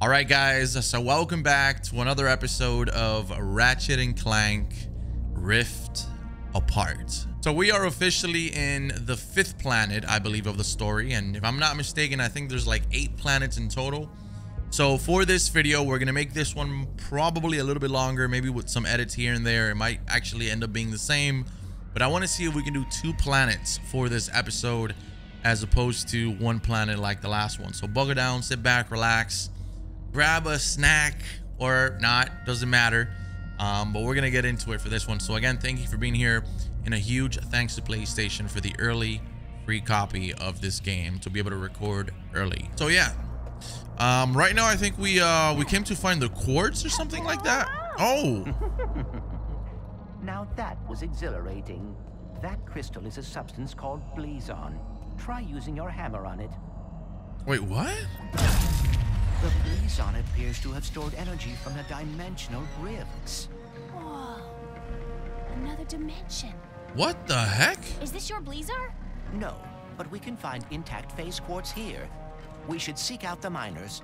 All right, guys, so welcome back to another episode of Ratchet and Clank Rift Apart. So we are officially in the 5th planet, I believe, of the story. And if I'm not mistaken, I think there's like 8 planets in total. So for this video, we're going to make this one probably a little bit longer, maybe with some edits here and there. It might actually end up being the same, but I want to see if we can do 2 planets for this episode as opposed to 1 planet like the last one. So buckle down, sit back, relax. Grab a snack or not, doesn't matter, but we're gonna get into it for this one. So again, thank you for being here, and a huge thanks to PlayStation for the early free copy of this game to be able to record early. So yeah, right now I think we came to find the quartz or something like that. Oh. Now that was exhilarating. That crystal is a substance called Blizon. Try using your hammer on it. Wait, what? The Blizon appears to have stored energy from the dimensional rifts. Whoa. Another dimension. What the heck? Is this your Blizon? No, but we can find intact phase quartz here. We should seek out the miners.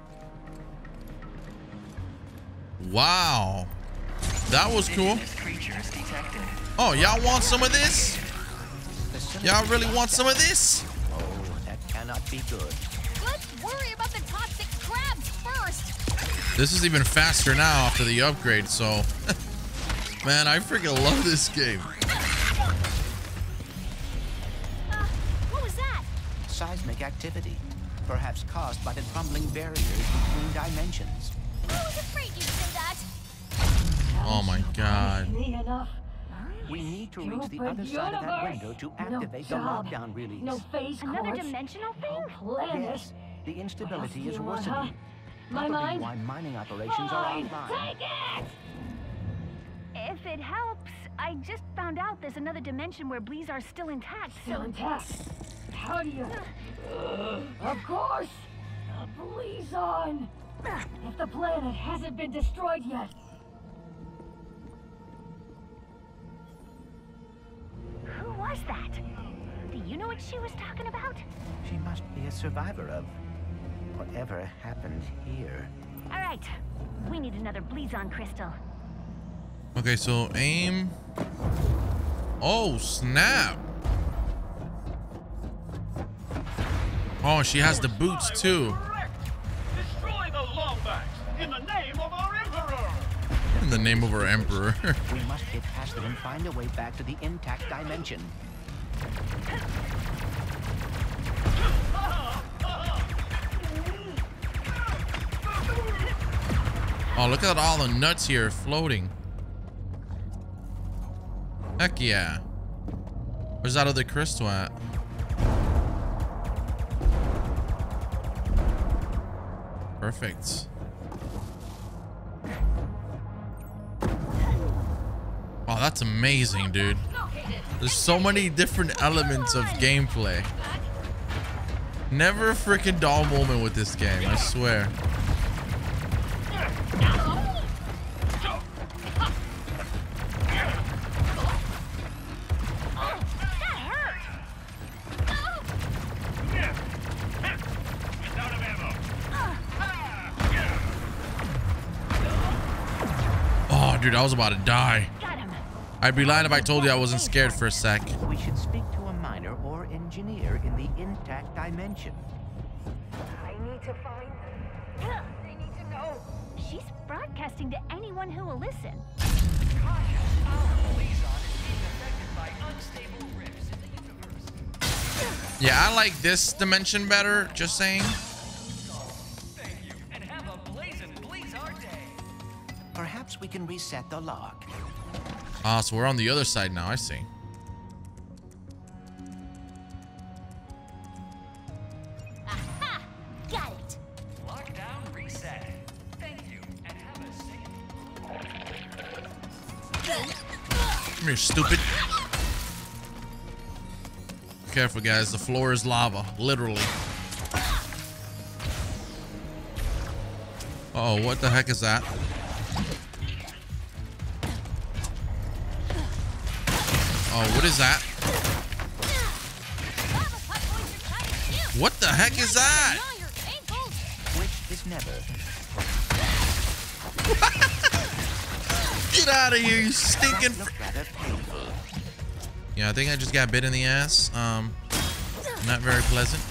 Wow. That was cool. Oh, y'all want some of this? Y'all really want some of this? Oh, that cannot be good. Let's worry about the toxic crabs first. This is even faster now after the upgrade, so man, I freaking love this game. What was that? Seismic activity, perhaps caused by the crumbling barriers between dimensions. I was afraid you'd do that. Oh my god. We need to reach the other side of that window to activate the lockdown release. No phase quartz. Another dimensional thing? Yes. The instability is worsening. My mind. Why mining operations are online. Take it! If it helps, I just found out there's another dimension where Blizon are still intact. Still intact? How do you... Of course! The Blizon! If the planet hasn't been destroyed yet... Who was that? Do you know what she was talking about? She must be a survivor of whatever happened here. All right, we need another Blizon crystal. Okay, so aim. Oh snap! Oh, she has the boots too. Destroy the Lombax in the name of our emperor. In the name of our emperor. We must get past them and find a way back to the intact dimension. Oh, look at all the nuts here floating. Heck yeah. Where's that other crystal at? Perfect. Oh, that's amazing, dude. There's so many different elements of gameplay. Never a freaking dull moment with this game, I swear. Oh, dude, I was about to die. I'd be lying if I told you I wasn't scared for a sec. We should speak to a miner or engineer in the intact dimension. I need to find them. They need to know. She's broadcasting to anyone who will listen. Yeah, I like this dimension better, just saying. Thank you, and have a blazing Blizon day. Perhaps we can reset the log. Ah, so we're on the other side now. I see. Aha! Got it. Lockdown reset. Thank you, and have a safe. Come here, stupid. Careful, guys. The floor is lava, literally. Uh oh, what the heck is that? Oh, what is that? What the heck is that? Get out of here, you stinking Yeah, I think I just got bit in the ass. Not very pleasant.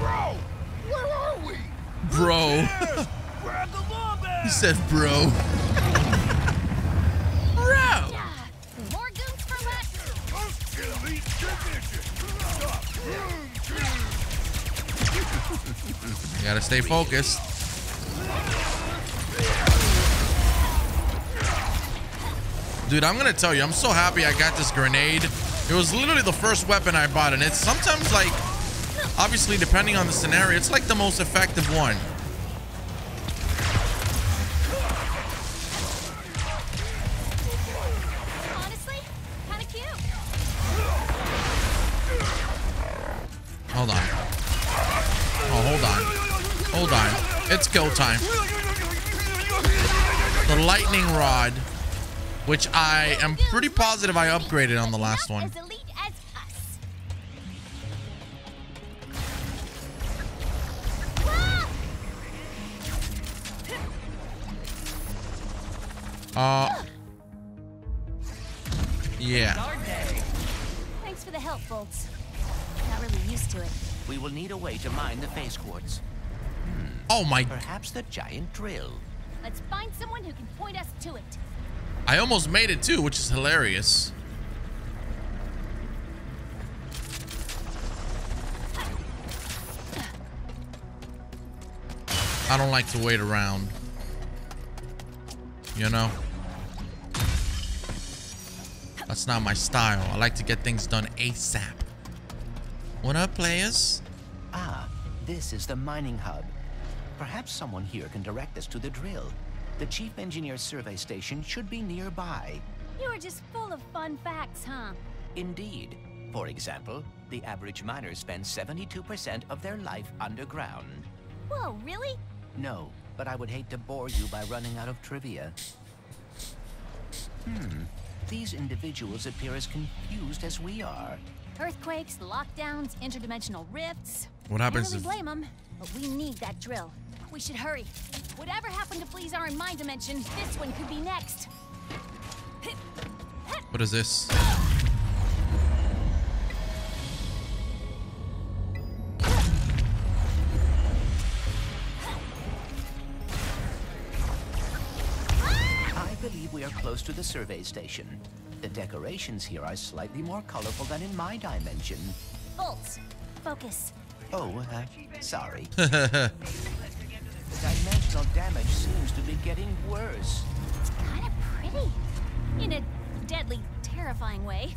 Bro, where are we? Bro. We're at the Lombax. He said bro. You gotta stay focused. Dude, I'm gonna tell you, I'm so happy I got this grenade. It was literally the first weapon I bought, and it's sometimes like, obviously depending on the scenario, it's like the most effective one. Honestly, kinda cute. Hold on. Oh, hold on. Hold on. It's kill time. The lightning rod, which I am pretty positive I upgraded on the last one. Yeah. Thanks for the help, Bolts. Not really used to it. We will need a way to mine the face quartz. Oh my. Perhaps the giant drill. Let's find someone who can point us to it. I almost made it too, which is hilarious. I don't like to wait around, you know? That's not my style. I like to get things done ASAP. What up, players? Ah, this is the mining hub. Perhaps someone here can direct us to the drill. The chief engineer's survey station should be nearby. You are just full of fun facts, huh? Indeed. For example, the average miner spends 72% of their life underground. Whoa, really? No, but I would hate to bore you by running out of trivia. These individuals appear as confused as we are. Earthquakes, lockdowns, interdimensional rifts. What happens? I really blame them, but we need that drill. We should hurry. Whatever happened to Blizon in my dimension, this one could be next. What is this? I believe we are close to the survey station. The decorations here are slightly more colorful than in my dimension. Bolts, focus. Oh, sorry. The dimensional damage seems to be getting worse. It's kind of pretty. In a deadly, terrifying way.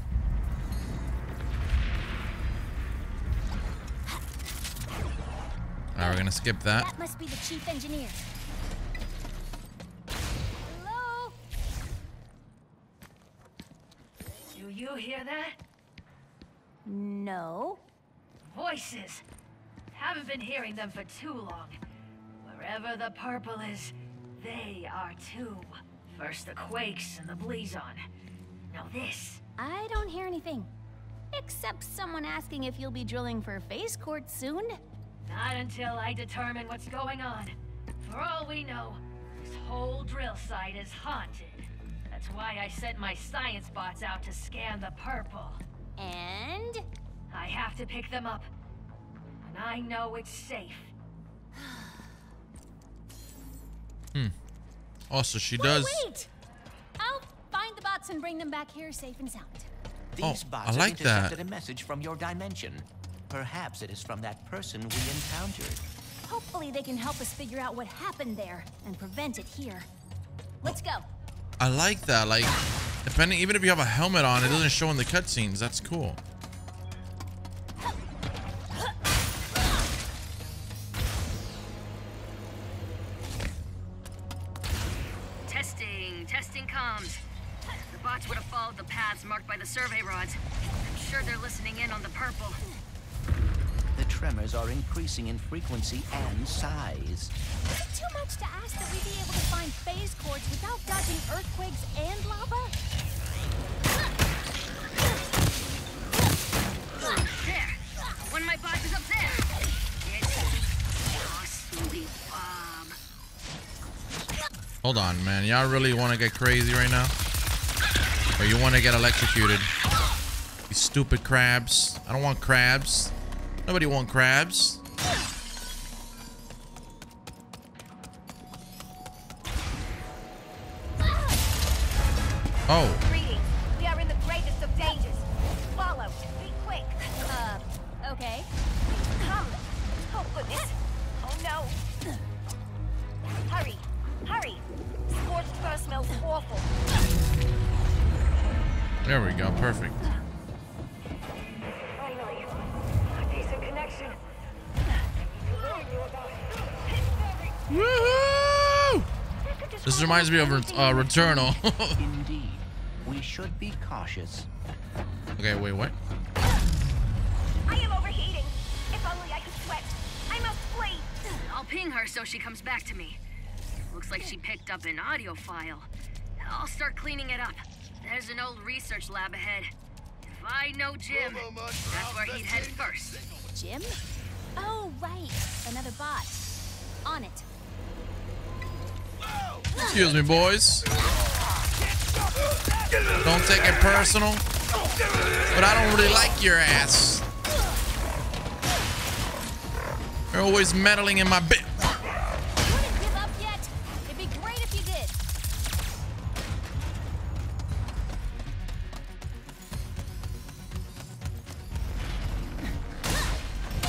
Alright, we're gonna skip that. That must be the chief engineer. Hello? Do you hear that? No. Voices. Haven't been hearing them for too long. Wherever the purple is, they are too. First the quakes and the Blizon. Now this. I don't hear anything. Except someone asking if you'll be drilling for face quartz soon. Not until I determine what's going on. For all we know, this whole drill site is haunted. That's why I sent my science bots out to scan the purple. And? I have to pick them up. And I know it's safe. Also, she does. Wait. I'll find the bots and bring them back here safe and sound. These bots I like that. Intercepted a message from your dimension. Perhaps it is from that person we encountered. Hopefully, they can help us figure out what happened there and prevent it here. Let's go. I like that. Like, depending, even if you have a helmet on, it doesn't show in the cutscenes. That's cool. Marked by the survey rods. I'm sure they're listening in on the purple. The tremors are increasing in frequency and size. Is it too much to ask that we be able to find phase cords without dodging earthquakes and lava? Hold on, man. Y'all really want to get crazy right now? Or you want to get electrocuted? You stupid crabs. I don't want crabs. Nobody want crabs. Oh. Reading. We are in the greatest of dangers. Follow. Be quick. Okay. Come. Oh, goodness. Oh, no. Hurry. Hurry. Scorched fur smells awful. There we go. Perfect. Finally. A decent connection. Woohoo! This reminds me of Returnal. Indeed. We should be cautious. Okay, wait, what? I am overheating. If only I could sweat. I must flee. I'll ping her so she comes back to me. Looks like she picked up an audio file. I'll start cleaning it up. There's an old research lab ahead. If I know Jim, that's where he'd head first. Jim? Oh, right. Another bot. On it. Excuse me, boys. Don't take it personal, but I don't really like your ass. You're always meddling in my bit. Wouldn't give up yet. It'd be great if you did.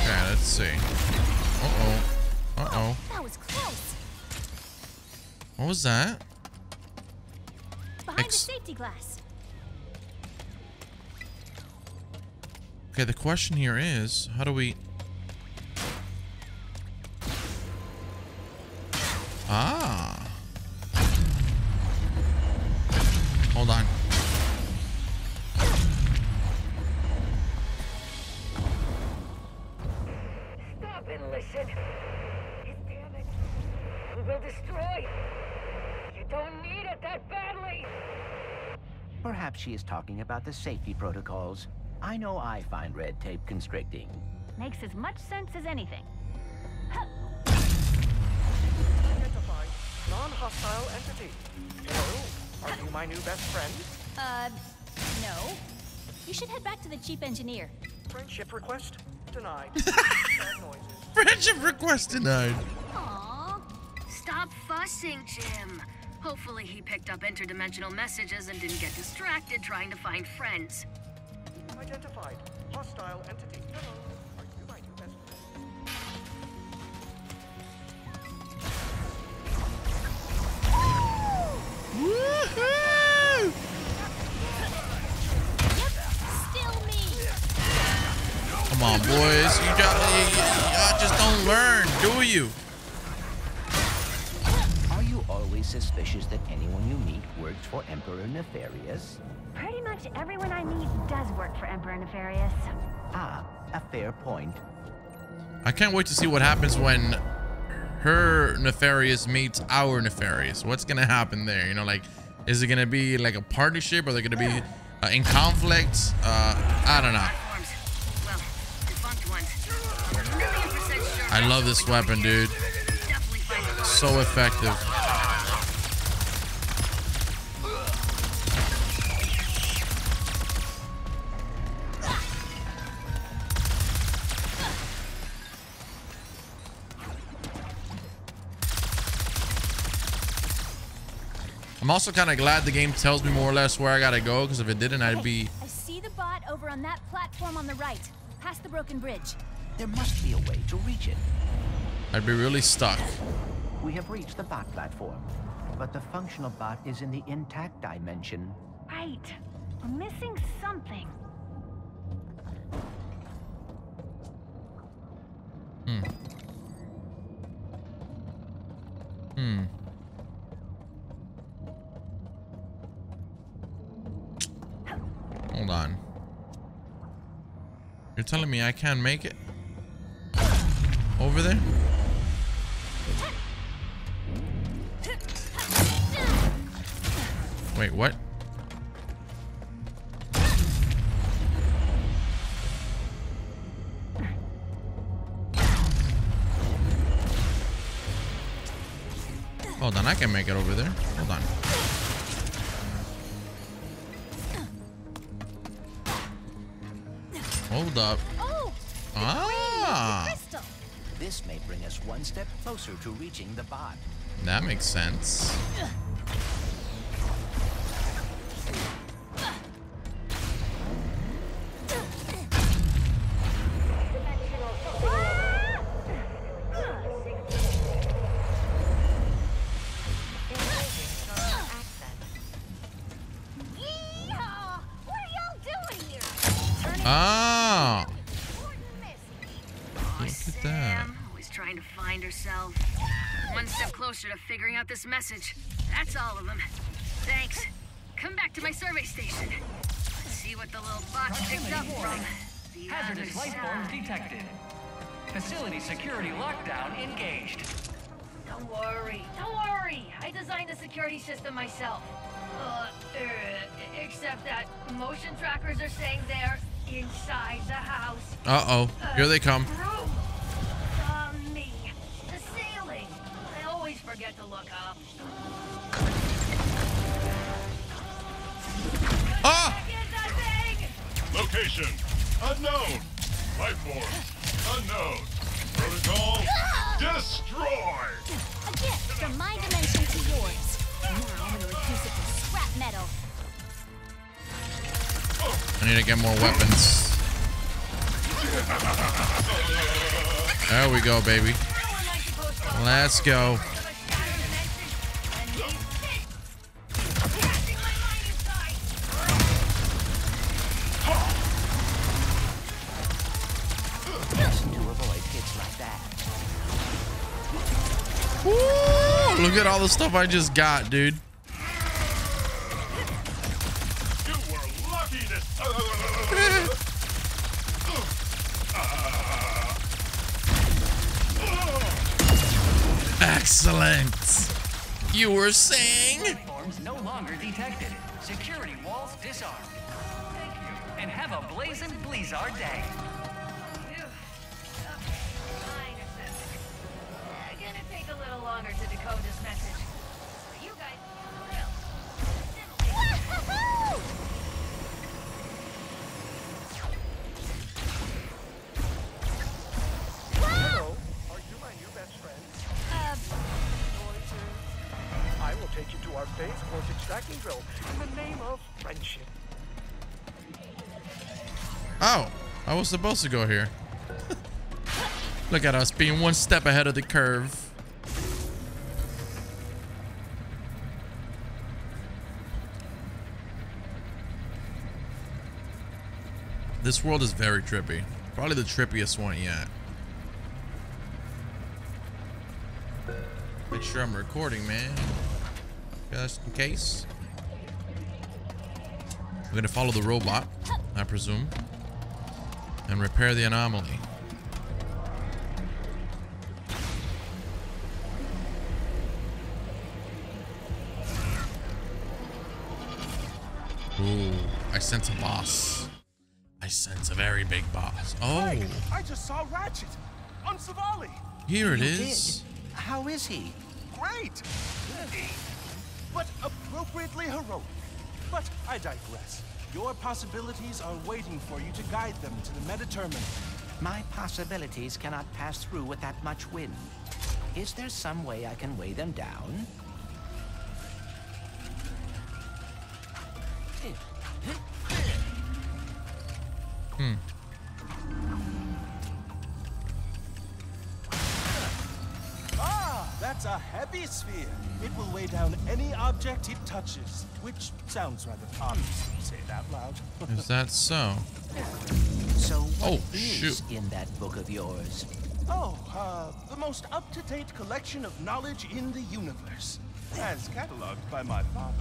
Yeah, let's see. Uh-oh. Uh-oh. That was close. What was that? Behind the safety glass. Okay, the question here is, how do we... Ah. Hold on. Stop and listen. Damn it. We will destroy. You don't need it that badly. Perhaps she is talking about the safety protocols. I know I find red tape constricting. Makes as much sense as anything. Huh. Non-hostile entity. Hello, are you my new best friend? No. You should head back to the chief engineer. Friendship request denied. Friendship request denied. Aww. Stop fussing, Jim. Hopefully he picked up interdimensional messages and didn't get distracted trying to find friends. Identified. Hostile entity. Hello. Woohoo! Yep, still me. Come on, boys. Y'all just don't learn, do you? Are you always suspicious that anyone you meet works for Emperor Nefarious? Pretty much everyone I meet does work for Emperor Nefarious. Ah, a fair point. I can't wait to see what happens when... her Nefarious meets our Nefarious. What's gonna happen there? You know, like, is it gonna be like a partnership? Are they gonna be in conflict? I don't know. Well, defunct ones. Sure. I love this weapon, dude. So effective. I'm also kind of glad the game tells me more or less where I gotta go, because if it didn't, I'd be... I see the bot over on that platform on the right, past the broken bridge. There must be a way to reach it. I'd be really stuck. We have reached the bot platform, but the functional bot is in the intact dimension. Right. We're missing something. Hmm. Hold on. You're telling me I can't make it? Over there? Wait, what? Hold on, I can make it over there. Hold on. Hold up. Oh, ah. This may bring us one step closer to reaching the bot. That makes sense. Figuring out this message. That's all of them. Thanks. Come back to my survey station. Let's see what the little bot picked up from the hazardous life forms detected. Facility security lockdown engaged. Don't worry. Don't worry. I designed the security system myself. Except that motion trackers are saying they're inside the house. Uh-oh. Here they come. Forget to look up. Ah! Location unknown. Life form unknown. Protocol destroyed. A gift from my dimension to yours. Now I'm gonna reduce it to scrap metal. I need to get more weapons. There we go, baby. Let's go. Look at all the stuff I just got, dude. You were lucky to... Excellent. You were saying? Forms no longer detected. Security walls disarmed. Thank you. And have a blazing blizzard day. Longer to decode this message. So you guys will. Hello. Are you my new best friend? I will take you to our phase force extracting drill in the name of friendship. Oh, I was supposed to go here. Look at us being one step ahead of the curve. This world is very trippy. Probably the trippiest one yet. Make sure I'm recording, man. Just in case. We're gonna follow the robot, I presume. And repair the anomaly. Ooh, I sense a boss. I sense a very big boss. Oh, Clank, I just saw Ratchet on Savali. Here it is. How is he? Great. But appropriately heroic. But I digress. Your possibilities are waiting for you to guide them to the MetaTerminal. My possibilities cannot pass through with that much wind. Is there some way I can weigh them down? Hmm. Ah, that's a heavy sphere. It will weigh down any object it touches, which sounds rather obvious when you say it out loud. Is that so? So what is in that book of yours? Oh, the most up-to-date collection of knowledge in the universe, as cataloged by my father.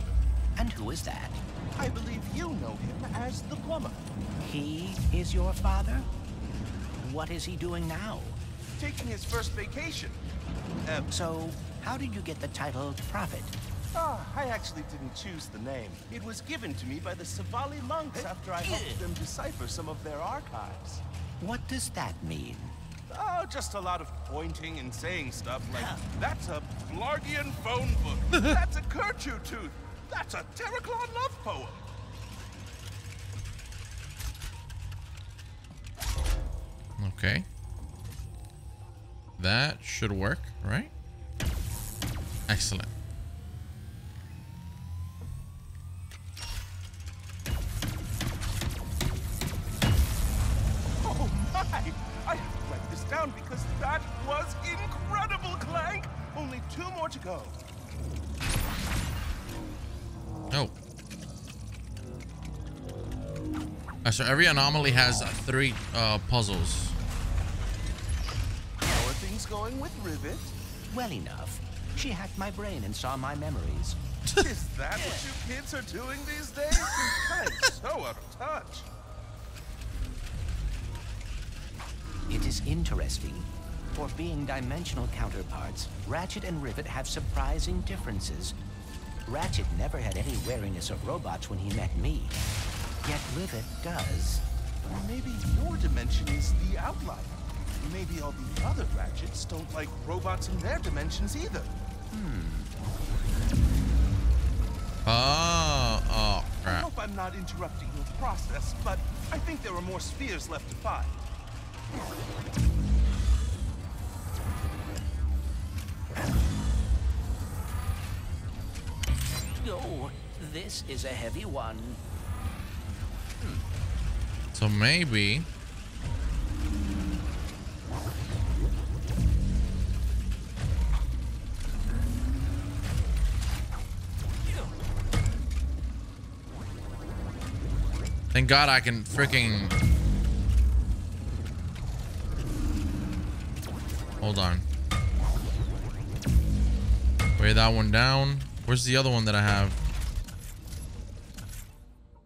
And who is that? I believe you know him as the plumber. He is your father? What is he doing now? Taking his first vacation. So, how did you get the title Prophet? Ah, I actually didn't choose the name. It was given to me by the Savali monks after I helped them decipher some of their archives. What does that mean? Oh, just a lot of pointing and saying stuff like, that's a Blargian phone book, that's a Kerchu tooth, that's a Terraclon love poem. Okay. That should work, right? Excellent. Oh my! I have to write this down because that was incredible, Clank! Only 2 more to go. Oh. So every anomaly has 3 puzzles. How are things going with Rivet? Well enough. She hacked my brain and saw my memories. Is that what you kids are doing these days? I'm so out of touch. It is interesting. For being dimensional counterparts, Ratchet and Rivet have surprising differences. Ratchet never had any wariness of robots when he met me. Yet Rivet does. Maybe your dimension is the outlier. Maybe all the other Ratchets don't like robots in their dimensions either. Oh, crap. I hope I'm not interrupting your process, but I think there are more spheres left to find. Oh, this is a heavy one. So maybe... Thank God I can freaking... Hold on. Weigh that one down. Where's the other one that I have?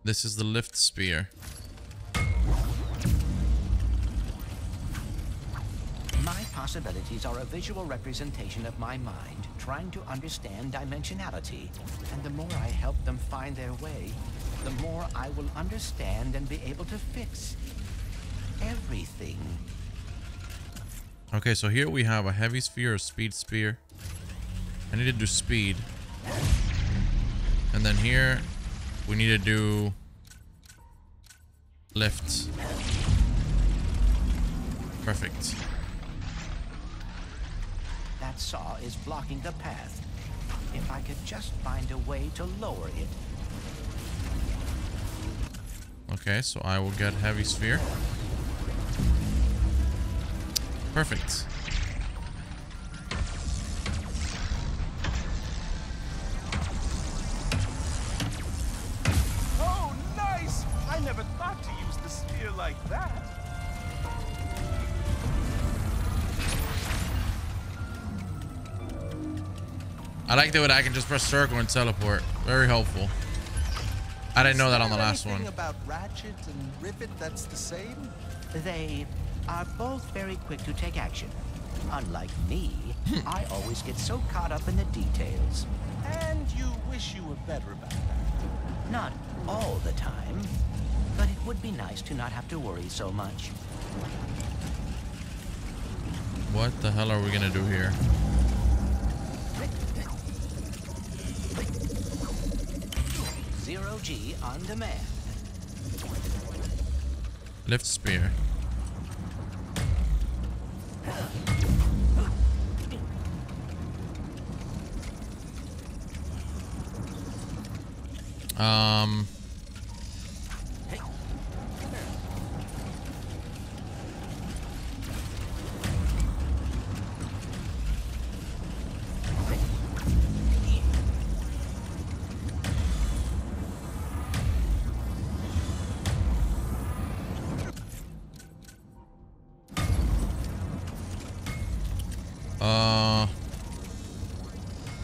This is the lift spear. My possibilities are a visual representation of my mind, trying to understand dimensionality. And the more I help them find their way, the more I will understand and be able to fix everything. Okay, so here we have a heavy sphere, a speed spear. I need to do speed. And then here, we need to do lift. Perfect. That saw is blocking the path. If I could just find a way to lower it. Okay, so I will get heavy sphere. Perfect. Oh, nice! I never thought to use the spear like that. I like that I can just press circle and teleport. Very helpful. I didn't know that on the last one. About Ratchet and Rivet, that's the same? They are both very quick to take action. Unlike me, I always get so caught up in the details. And you wish you were better about that. Not all the time, but it would be nice to not have to worry so much. What the hell are we gonna do here? Zero G on demand. Lift spear.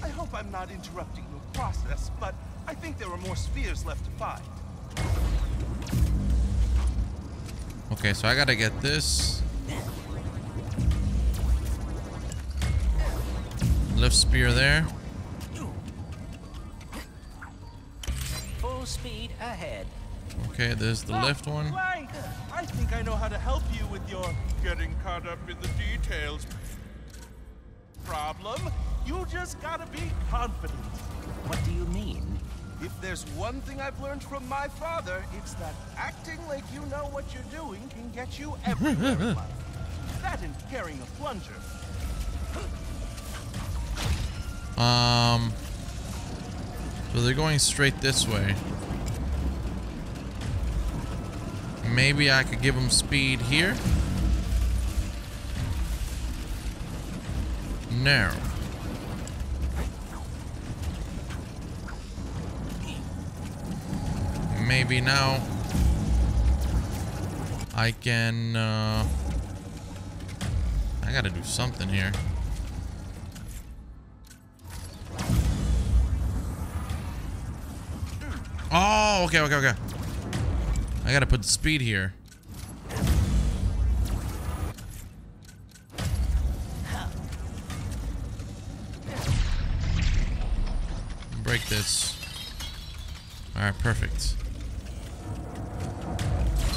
I hope I'm not interrupting your process, but I think there are more spheres left to find. Okay, so I gotta get this. Lift spear there. Full speed ahead. Okay, there's the left one. Clank, I think I know how to help you with your getting caught up in the details problem. You just gotta be confident. What do you mean? If there's one thing I've learned from my father, it's that acting like you know what you're doing can get you everywhere in life. That and carrying a plunger. So they're going straight this way. Maybe I could give them speed here. No. Maybe now I can, I gotta do something here. Oh, okay, okay, okay. I gotta put the speed here. Break this. All right, perfect.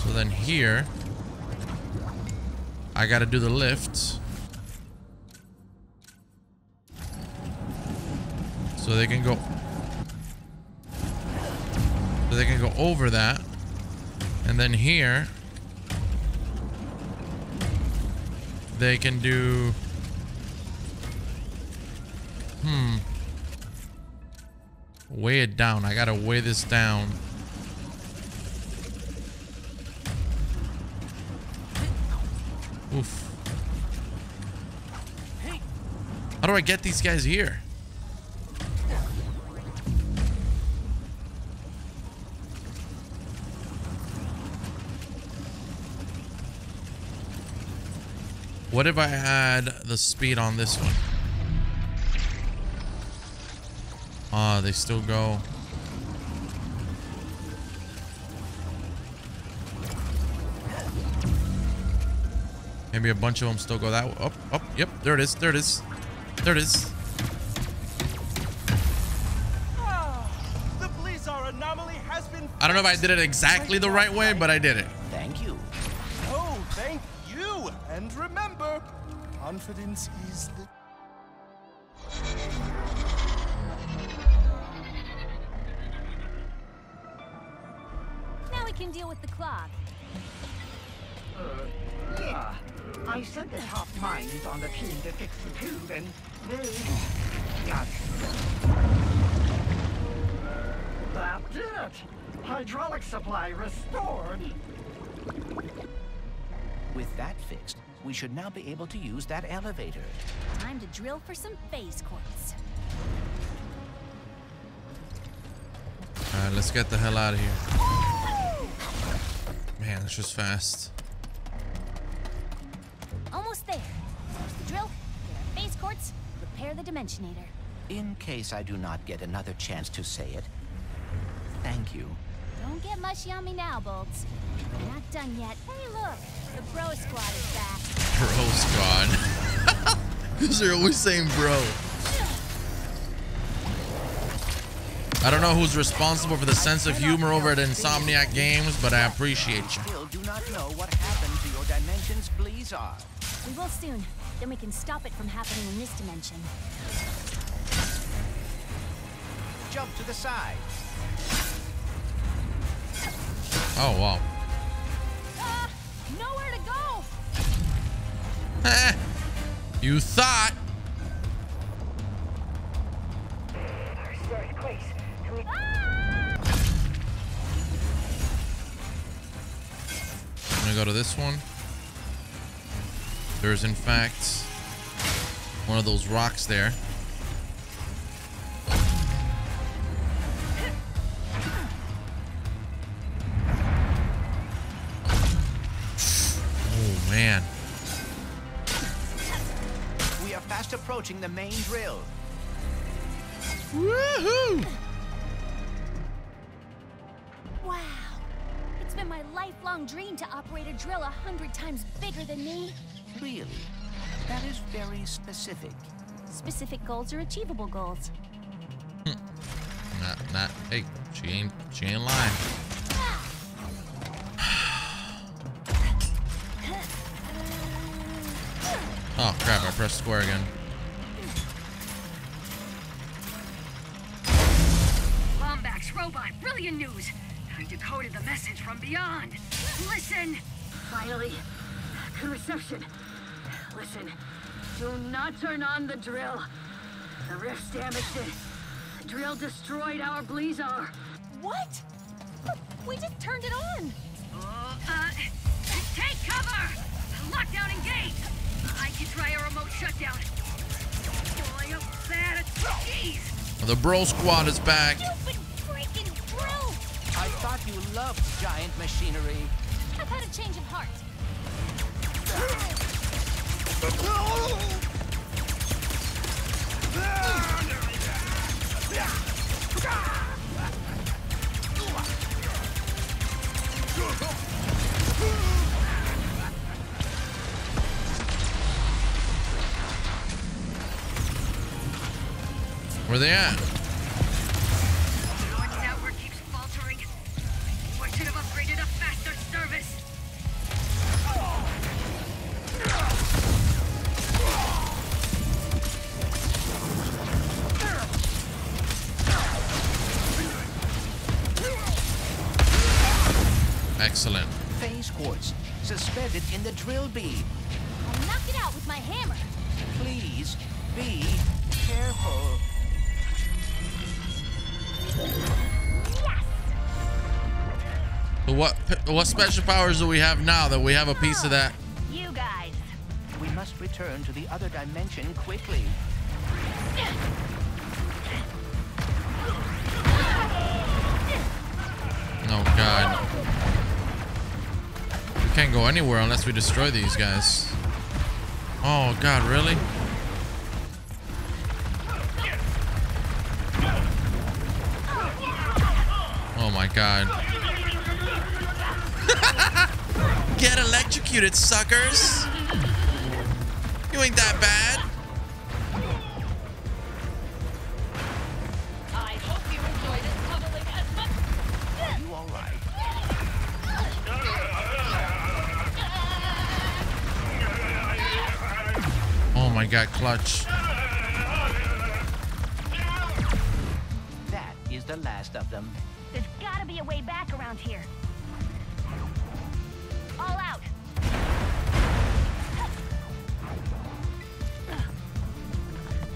So then here, I gotta do the lift. So they can go. So they can go over that. And then here, they can do, weigh it down. I gotta weigh this down. Oof. How do I get these guys here? What if I had the speed on this one? Ah, they still go. Maybe a bunch of them still go that way. Up, up. Yep, there it is. There it is. There it is. Ah, the Blizon anomaly has been fixed. I don't know if I did it exactly the right way, but I did it. Thank you. Oh, thank you. And remember, confidence is the... Now we can deal with the clock. Yeah, I sent the top minds on the team to fix the tube and they got it. That did it. Hydraulic supply restored. With that fixed, we should now be able to use that elevator. Time to drill for some phase quartz. All right, let's get the hell out of here. Man, this was fast. Almost there. There's the drill, get our phase quartz, repair the Dimensionator. In case I do not get another chance to say it, thank you. Don't get mushy on me now, Bolts. We're not done yet. Hey, look. The Bro Squad is back. Bro Squad. Because they're always saying bro. I don't know who's responsible for the sense of humor over at Insomniac Games, but I appreciate you. Still do not know what happened to your dimensions, Blizon. We will soon. Then we can stop it from happening in this dimension. Jump to the side. Oh, wow. Nowhere to go. You thought. I'm gonna go to this one. There's, in fact, one of those rocks there. Man. We are fast approaching the main drill. Woohoo! Wow. It's been my lifelong dream to operate a drill 100 times bigger than me. Really? That is very specific. Specific goals are achievable goals. Hey, she ain't lying. Oh crap, I pressed square again. Lombax robot, brilliant news! I decoded the message from beyond. Listen! Finally, good reception. Listen, do not turn on the drill. The rift's damaged it. The drill destroyed our Blizon. What? But we just turned it on. Take cover! Lockdown engaged! I can try a remote shutdown. Boy, I'm bad at cookies! The Bro Squad is back. Stupid freaking Bro! I thought you loved giant machinery. I've had a change of heart. Where they at? Launch network keeps faltering. We should have upgraded a faster service. Excellent. Phase quartz suspended in the drill beam. I'll knock it out with my hammer. Please be careful. Yes. But what special powers do we have now that we have a piece of that? You guys. We must return to the other dimension quickly. Oh God. We can't go anywhere unless we destroy these guys. Oh God, really? Oh my God. Get electrocuted, suckers. You ain't that bad. I hope you enjoyed it cuddling as much. You all right? Oh my God, clutch. That is the last of them. There's gotta be a way back around here. All out.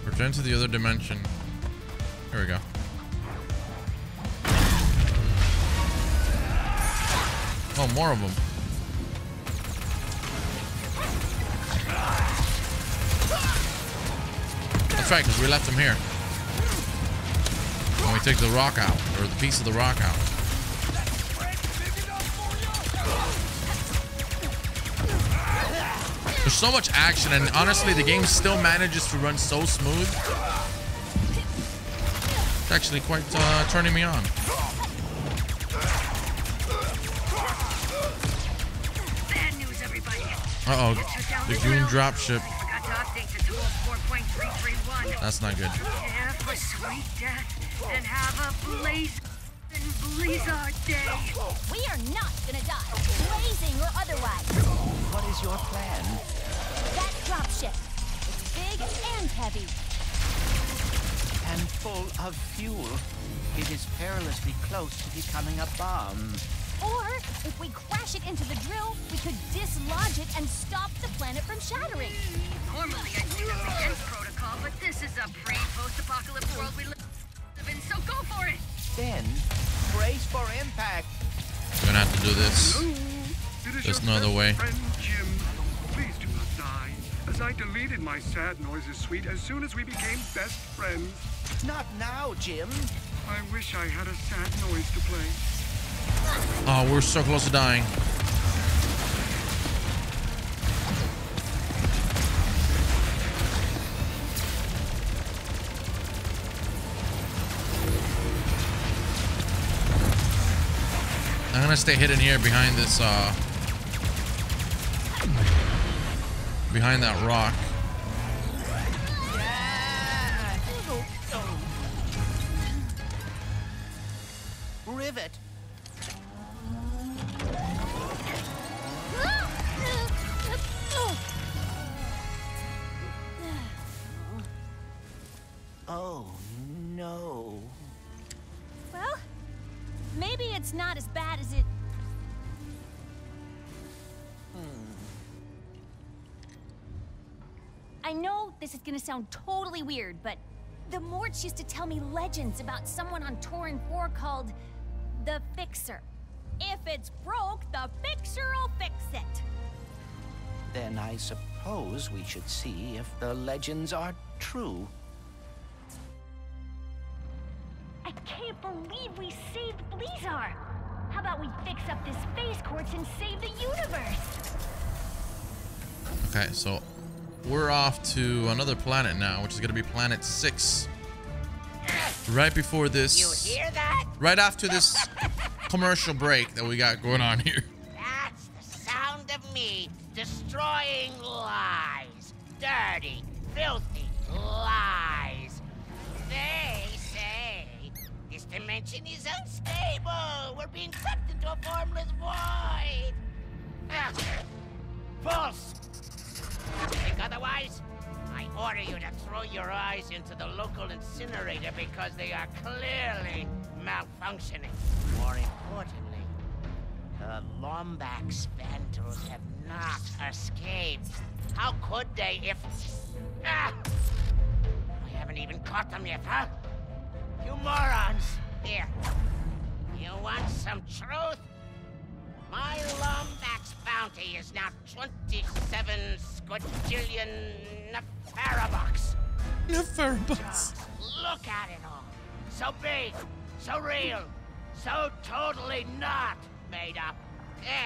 Return to the other dimension. Here we go. Oh, more of them. That's right, because we left them here. We take the rock out, or the piece of the rock out. There's so much action, and honestly, the game still manages to run so smooth. It's actually quite turning me on. Bad news, everybody. Uh oh, the Goon dropship. That's not good. Sweet death and have a Blizon day. We are not gonna die, blazing or otherwise. What is your plan? That dropship. It's big and heavy. And full of fuel. It is perilously close to becoming a bomb. Or, if we crash it into the drill, we could dislodge it and stop the planet from shattering. Normally, I do that against protocol, but this is a pre-post-apocalypse world we live in, so go for it. Then, brace for impact. We're gonna have to do this. There's no other way. Friend Jim, please do not die, as I deleted my sad noises suite as soon as we became best friends. Not now, Jim. I wish I had a sad noise to play. Oh, we're so close to dying. I'm gonna stay hidden here behind this, behind that rock. Rivet. not as bad as it... I know this is gonna sound totally weird, but the Morts used to tell me legends about someone on Torin 4 called the Fixer. If it's broke, the Fixer'll fix it. Then I suppose we should see if the legends are true. I can't believe we saved Blizar. How about we fix up this space quartz and save the universe? Okay, so we're off to another planet now, which is going to be Planet 6. Right before this... You hear that? Right after this commercial break that we got going on here. That's the sound of me destroying lies. Dirty, filthy lies. They say this dimension is unstable. We're being sucked into a formless void. False. Think otherwise, I order you to throw your eyes into the local incinerator because they are clearly malfunctioning. More importantly, the Lombax vandals have not escaped. How could they if... Ah! I haven't even caught them yet, huh? You morons! Here. You want some truth? My Lombax bounty is now 27 squadrillion Nefarious. Nefarious. Look at it all. So big, so real, so totally not made up.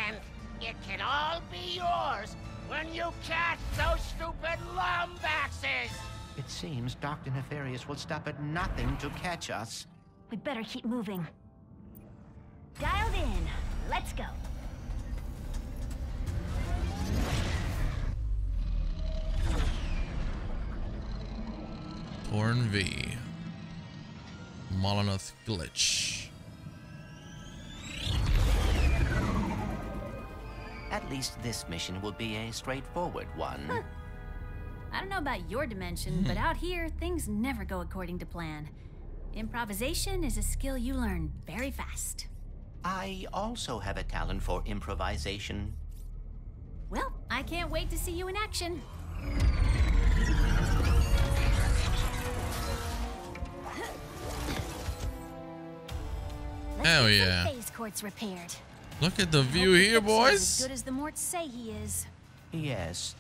And it can all be yours when you catch those stupid Lombaxes. It seems Dr. Nefarious will stop at nothing to catch us. We better keep moving. Dialed in. Let's go. Torin V. Mollinoth glitch. At least this mission will be a straightforward one. Huh. I don't know about your dimension, but out here, things never go according to plan. Improvisation is a skill you learn very fast. I also have a talent for improvisation. Well, I can't wait to see you in action. Oh yeah. Look at the view here, boys. As good as the Morts say he is. Yes,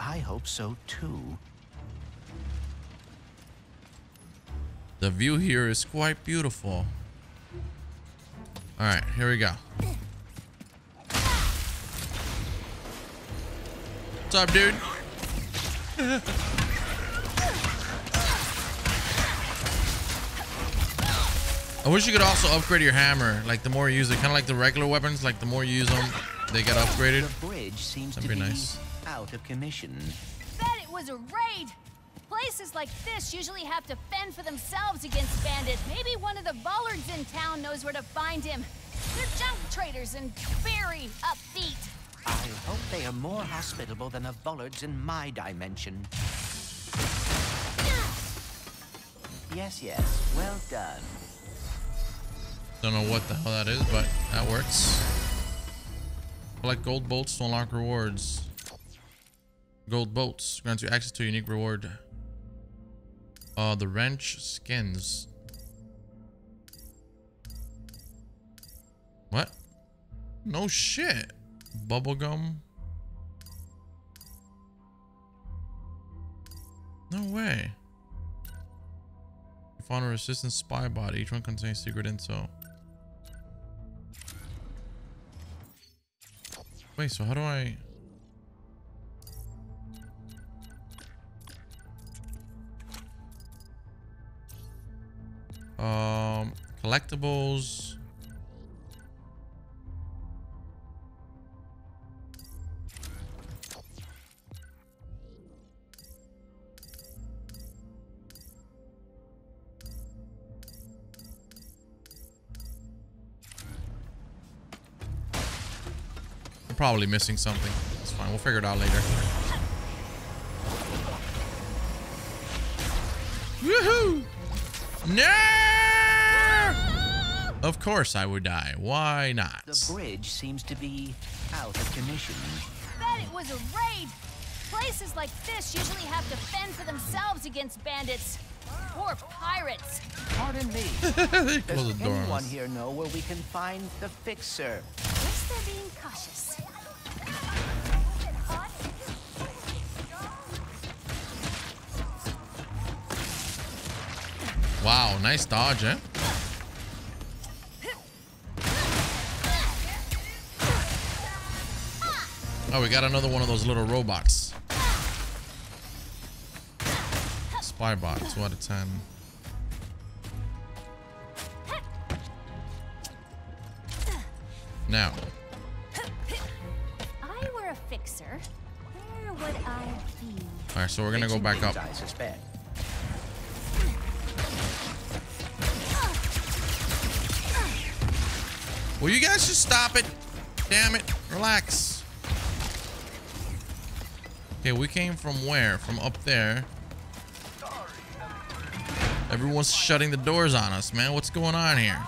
I hope so too. The view here is quite beautiful. All right, here we go. What's up, dude? I wish you could also upgrade your hammer. Like, the more you use it, kind of like the regular weapons, like the more you use them, they get upgraded. The bridge seems to be nice. Out of commission. Bet it was a raid. Places like this usually have to fend for themselves against bandits. Maybe one of the bollards in town knows where to find him. They're junk traders and very upbeat. I hope they are more hospitable than the bollards in my dimension. Yes, yes. Well done. Don't know what the hell that is, but that works. Collect gold bolts to unlock rewards. Gold bolts grants you access to a unique reward. The wrench skins. What? No shit. Bubblegum. No way. You found a resistant spy bot. Each one contains secret intel. Wait, so how do I... collectibles. I'm probably missing something. It's fine. We'll figure it out later. Woohoo! No! Of course I would die. Why not? The bridge seems to be out of commission. Bet it was a raid. Places like this usually have to fend for themselves against bandits. Or pirates. Pardon me. Does anyone here know where we can find the fixer? Guess they're being cautious. Wow, nice dodge, eh? Oh, we got another one of those little robots. Spy bot, 2 out of 10. Now, if I were a fixer, where would I be? All right, so we're gonna go back up. Will you guys just stop it? Damn it. Relax. Okay, we came from where? From up there. Everyone's shutting the doors on us, man. What's going on here?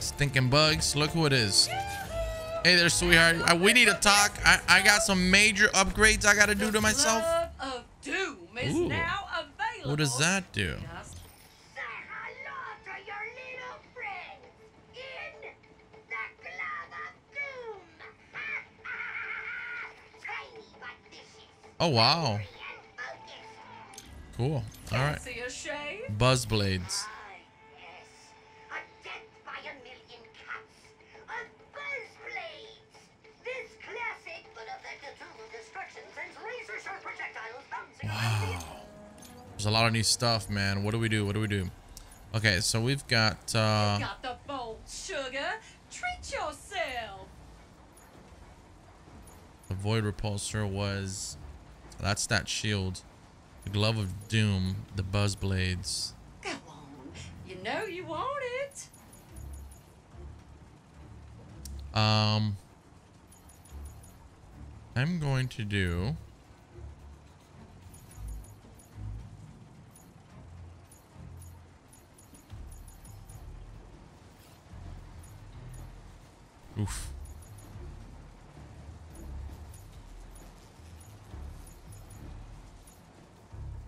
Stinking bugs. Look who it is. Hey there, sweetheart. We need to talk. I got some major upgrades I got to do to myself. Ooh. What does that do? Oh, wow. Cool. All right. Buzz blades. Wow. There's a lot of new stuff, man. What do we do? What do we do? Okay, so we've got... You got the bold sugar. Treat yourself. The void repulsor was... That's that shield, the glove of doom, the buzz blades. Go on, you know you want it. I'm going to do. Oof.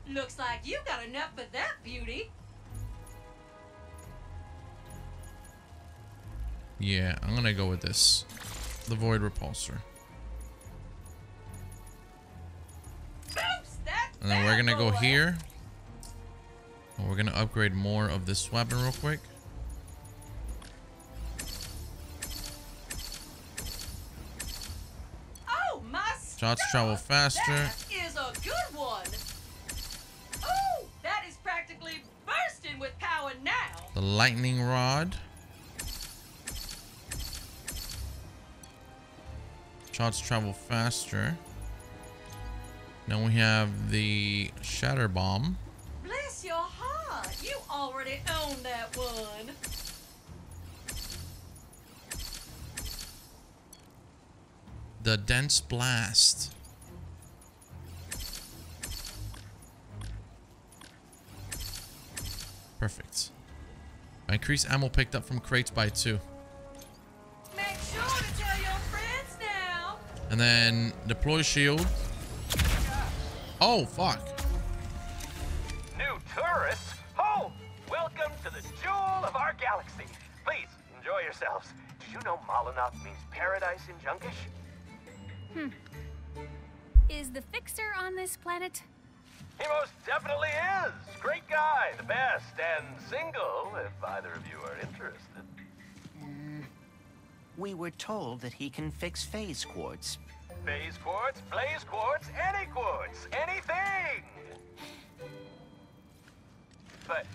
Looks like you got enough for that beauty. Yeah, I'm gonna go with this. The void repulsor. Oops, and then we're gonna go here. And we're gonna upgrade more of this weapon real quick. Oh my! Shots travel faster. That is a good one. Bursting with power now. The lightning rod. Shots travel faster. Now we have the shatter bomb. Bless your heart. You already own that one. The dense blast. Perfect. Increase ammo picked up from crates by 2. Make sure to tell your friends now. And then deploy shield. Oh fuck. New tourists. Oh, welcome to the jewel of our galaxy. Please enjoy yourselves. Did you know Mollinoth means paradise in Junkish? Is the fixer on this planet? He most definitely is. Great guy, the best, and single, if either of you are interested. We were told that he can fix phase quartz. Phase quartz, blaze quartz, anything! But,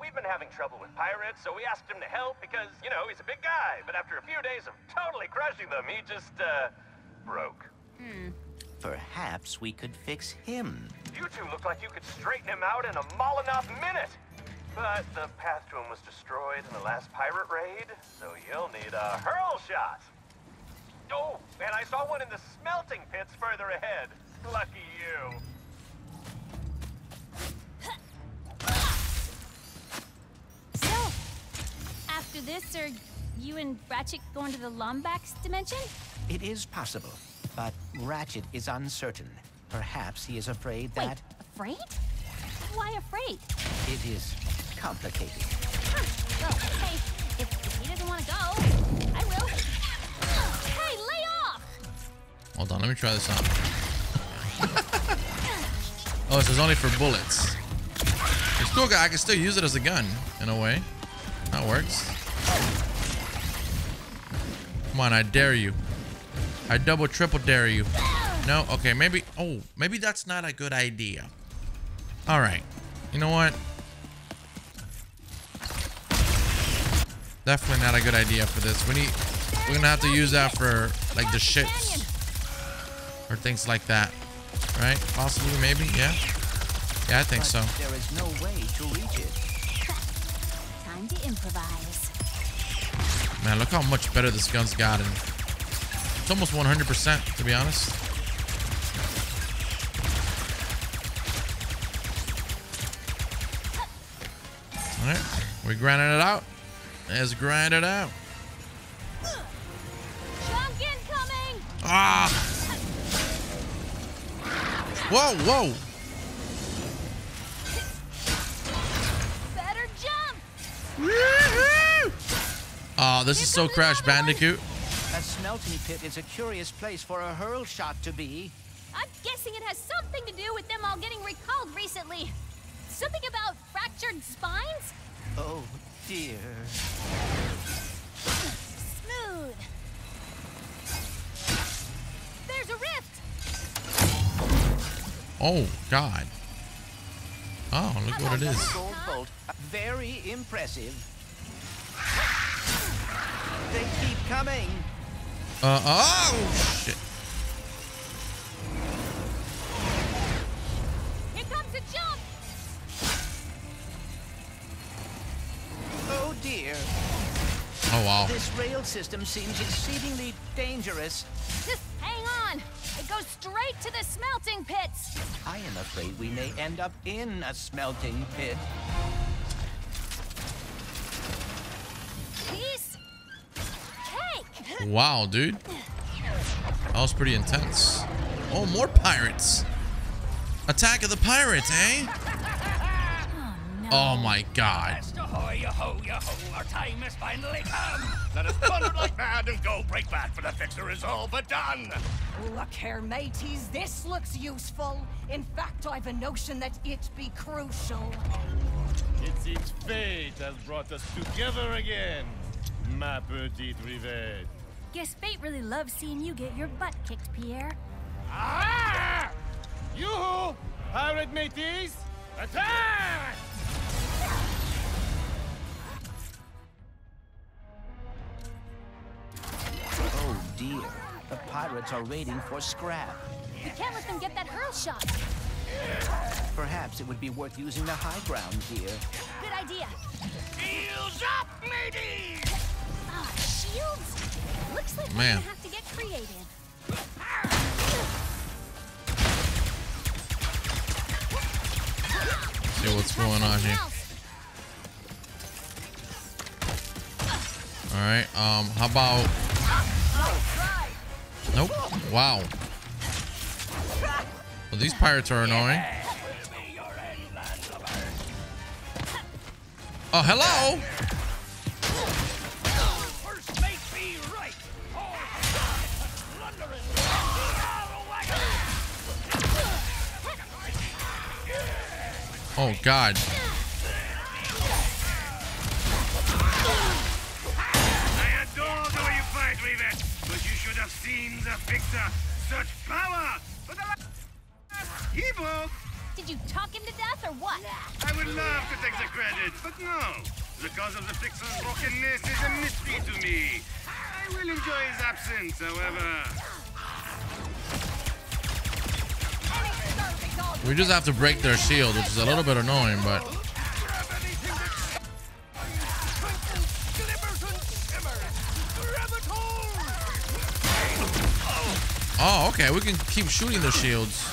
we've been having trouble with pirates, so we asked him to help because, you know, he's a big guy. But after a few days of totally crushing them, he just, broke. Perhaps we could fix him. You two look like you could straighten him out in a Mollinoth minute. But the path to him was destroyed in the last pirate raid, so you'll need a hurl shot. Oh, and I saw one in the smelting pits further ahead. Lucky you. after this, or you and Ratchet going to the Lombax dimension? It is possible, but Ratchet is uncertain. Perhaps he is afraid that... Wait, afraid? Why afraid? It is complicated. Huh. Well, hey, if he doesn't want to go, I will. Hey, lay off! Hold on, let me try this out. Oh, so it's only for bullets. It's cool, I can still use it as a gun, in a way. That works. Come on, I dare you. I double, triple dare you. No? Okay, maybe... Oh, maybe that's not a good idea. All right. You know what? Definitely not a good idea for this. We need... We're gonna have to use that for, like, the ships. Or things like that. Right? Possibly, maybe? Yeah? Yeah, I think so. There is no way to reach it. Time to improvise. Man, look how much better this gun's gotten. It's almost 100%, to be honest. All right, we're grinding it out. Let's grind it out. Junk incoming! Ah! Whoa, whoa! Better jump! Woohoo! Oh, this is so Crash Bandicoot. A smelting pit is a curious place for a hurl shot to be. I'm guessing it has something to do with them all getting recalled recently. Something about fractured spines? Oh, dear. Smooth. There's a rift. Oh, God. Oh, look what it is. Gold bolt. Very impressive. They keep coming. Oh, shit. Here comes a jump. Oh, dear. Oh, wow. This rail system seems exceedingly dangerous. Just hang on. It goes straight to the smelting pits. I am afraid we may end up in a smelting pit. Wow, dude. That was pretty intense. Oh, more pirates. Attack of the pirates, eh? Oh, no. Oh my God. Our time has finally come. Let us plunder like mad and go break bad, for the fixer is all but done. Look here, mateys. This looks useful. In fact, I've a notion that it be crucial. It seems fate has brought us together again. Ma petite rivette. Guess fate really loves seeing you get your butt kicked, Pierre. Ah! Yoo-hoo! Pirate mateys! Attack! Oh dear. The pirates are raiding for scrap. We can't let them get that hurl shot. Perhaps it would be worth using the high ground here. Good idea. Heels up, mateys! Shields? Looks like we're gonna have to get creative. See what's going on here. Alright, how about... Nope. Wow. Well, these pirates are annoying. Oh, hello! Oh, God. I adore the way you fight, Rivet, but you should have seen the fixer. Such power! But the he broke. Did you talk him to death or what? I would love to take the credit, but no. The cause of the fixer's brokenness is a mystery to me. I will enjoy his absence, however. We just have to break their shield, which is a little bit annoying, but... Oh, okay. We can keep shooting their shields.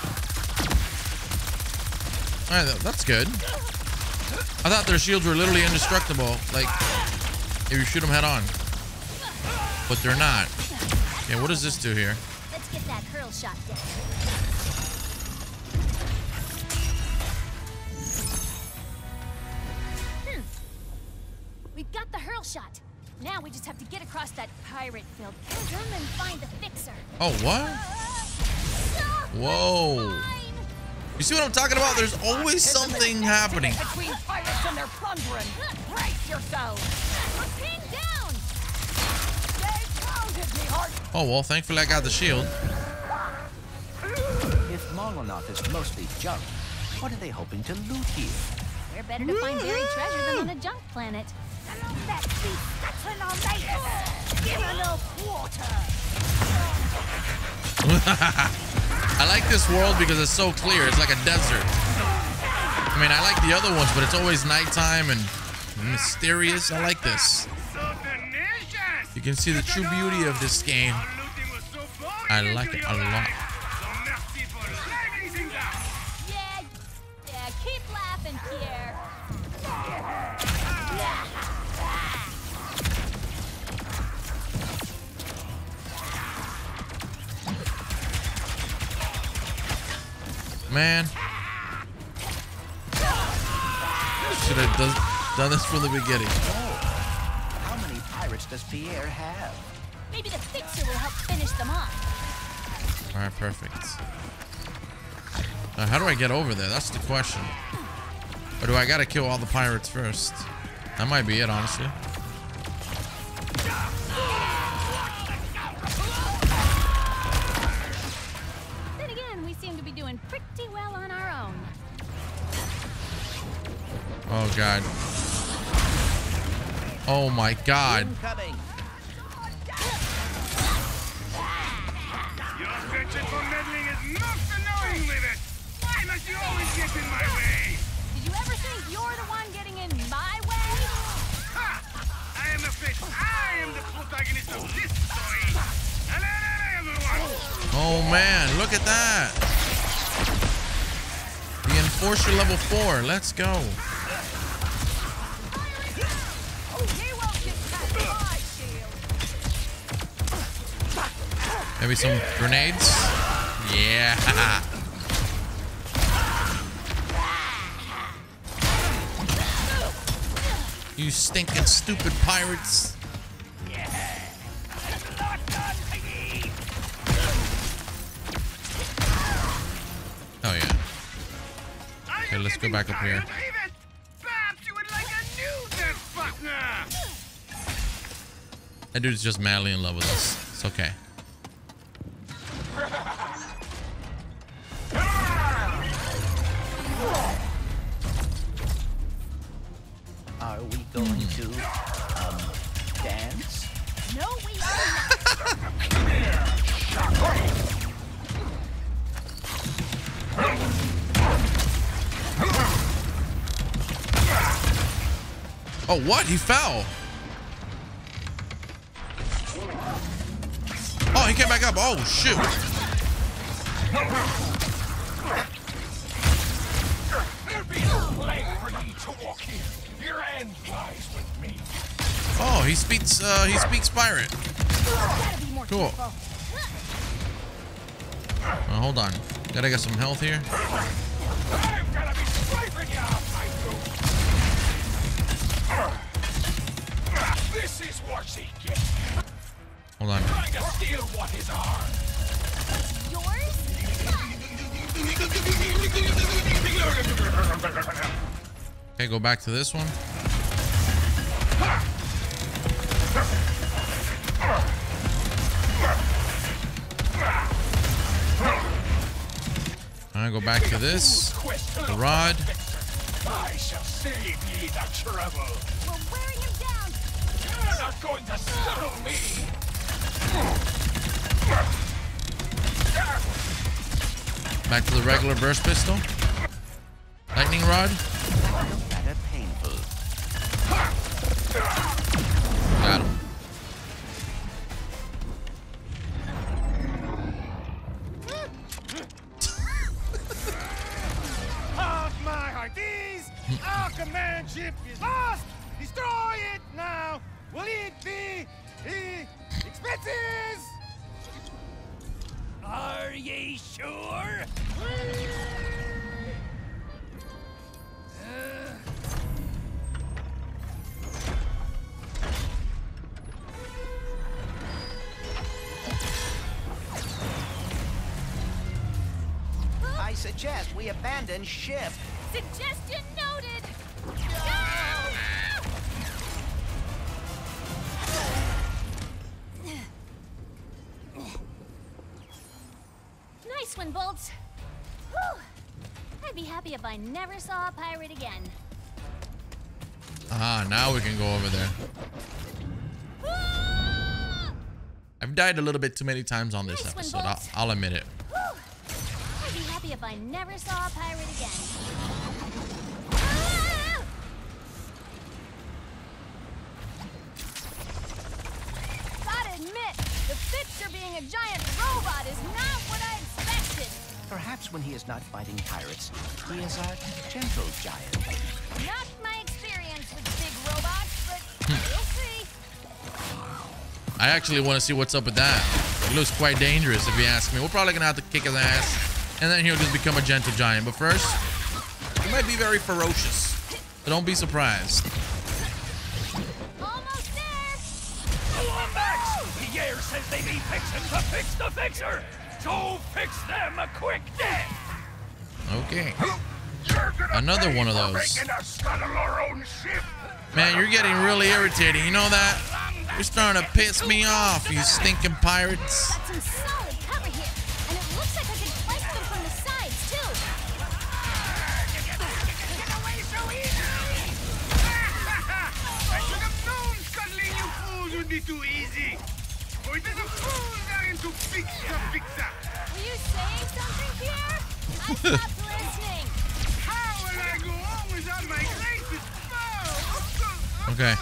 Alright, that's good. I thought their shields were literally indestructible. Like, if you shoot them head on. But they're not. Yeah, what does this do here? Let's get that hurl shot down. We've got the hurl shot. Now we just have to get across that pirate-filled chasm and find the fixer. Oh, what? Whoa. You see what I'm talking about? There's always something happening. Between pirates and their plundering. Brace yourselves. We're pinned down. They pounded me hard. Oh, well, thankfully I got the shield. If Mollinoth is mostly junk, what are they hoping to loot here? We're better to find buried treasure than on a junk planet. I like this world because it's so clear. It's like a desert. I mean, I like the other ones, but it's always nighttime and mysterious. I like this. You can see the true beauty of this game. I like it a lot. Yeah, keep laughing, Pierre. Man, should have done this from the beginning. Oh, how many pirates does Pierre have? Maybe the fixer will help finish them off. All right, perfect. Now, how do I get over there? That's the question. Or do I gotta kill all the pirates first? That might be it, honestly. Oh god. Oh my god. Why must you always get in my way? Did you ever think you're the one getting in my way? Ha! I am afraid I am the protagonist of this story. Hello, everyone. Oh man, look at that. The Enforcer level 4. Let's go. Maybe some grenades? Yeah. You stinking stupid pirates. Oh yeah. Okay, let's go back up here. That dude's just madly in love with us. It's okay. Are we going to dance? No, we are not. Oh, what? He fell. Oh, he came back up. Oh, shoot. Oh, he speaks pirate. Cool. Hold on. Gotta get some health here. This is what she gets. Hold on. Trying to steal what is ours. Yours? Okay, go back to this one. I go back to this. The rod. I shall save ye the trouble. We're wearing him down. You're not going to settle me. Back to the regular burst pistol. Lightning rod. Got him. Of my hearties, our command ship is lost. Destroy it now. Will you? it is! Are ye sure? I suggest we abandon ship. Suggestion noted! Nice one, Bolts. Whew. I'd be happy if I never saw a pirate again. Aha, now we can go over there. Ah! I've died a little bit too many times on this episode. I'll admit it. I'd be happy if I never saw a pirate again. Ah! Gotta admit, the fixer being a giant robot is not what I expected. Perhaps when he is not fighting pirates, he is a gentle giant. Not my experience with big robots, but we'll see. I actually want to see what's up with that. It looks quite dangerous if you ask me. We're probably going to have to kick his ass. And then he'll just become a gentle giant. But first, he might be very ferocious. So don't be surprised. Almost there! The Lombax! Pierre says they be fixing to fix the fixer! So fix them a quick death! Okay. Another one of those. Man, you're getting really irritating. You know that? You're starting to piss me off, you stinking pirates. Too easy. Or it is a fool trying to fix the fixer. Were you saying something, Pierre? I stopped listening. How will I go on without my greatest foe? Okay.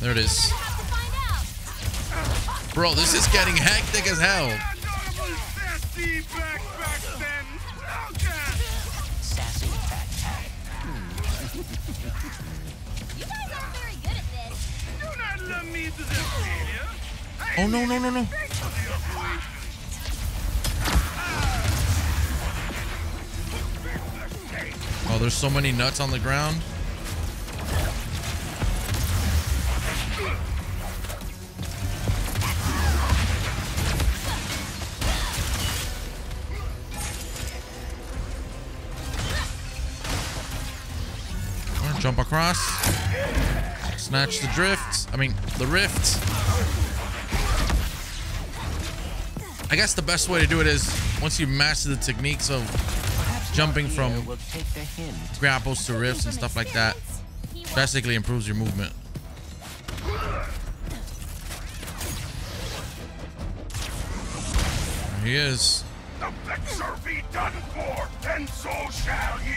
There it is. Bro, this is getting hectic as hell. Sassy backpack. You guys aren't very good at this. Oh no no no no! Oh, there's so many nuts on the ground. I'm gonna jump across. Snatch the drift. I mean, the rift. I guess the best way to do it is once you master the techniques of jumping from grapples to rifts and stuff like that, drastically improves your movement. There he is. The fixer be done for, and so shall ye.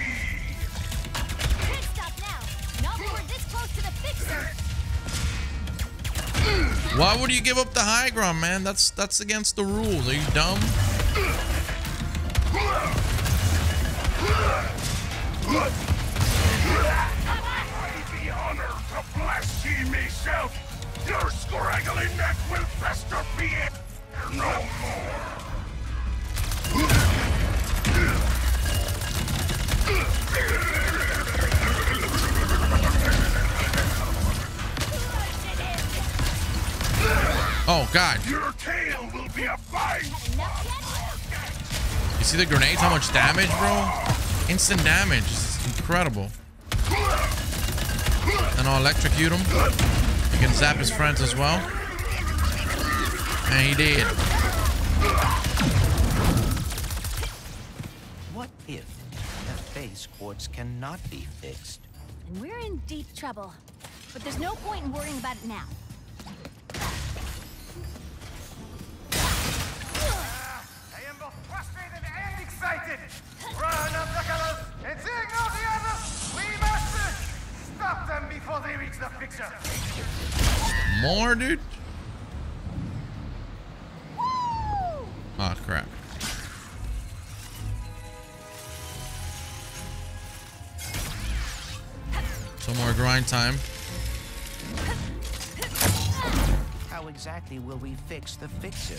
Why would you give up the high ground, man? That's against the rules. Are you dumb? I be honored to bless ye myself. Your scraggly neck will fester be it no more. Oh God! Your tail will be a fine. You see the grenades? How much damage, bro? Instant damage, it's incredible. And I'll electrocute him. You can zap his friends as well. And he did. What if the face quartz cannot be fixed? And we're in deep trouble. But there's no point in worrying about it now. More, dude. Woo! Oh crap. Some more grind time. How exactly will we fix the fixer?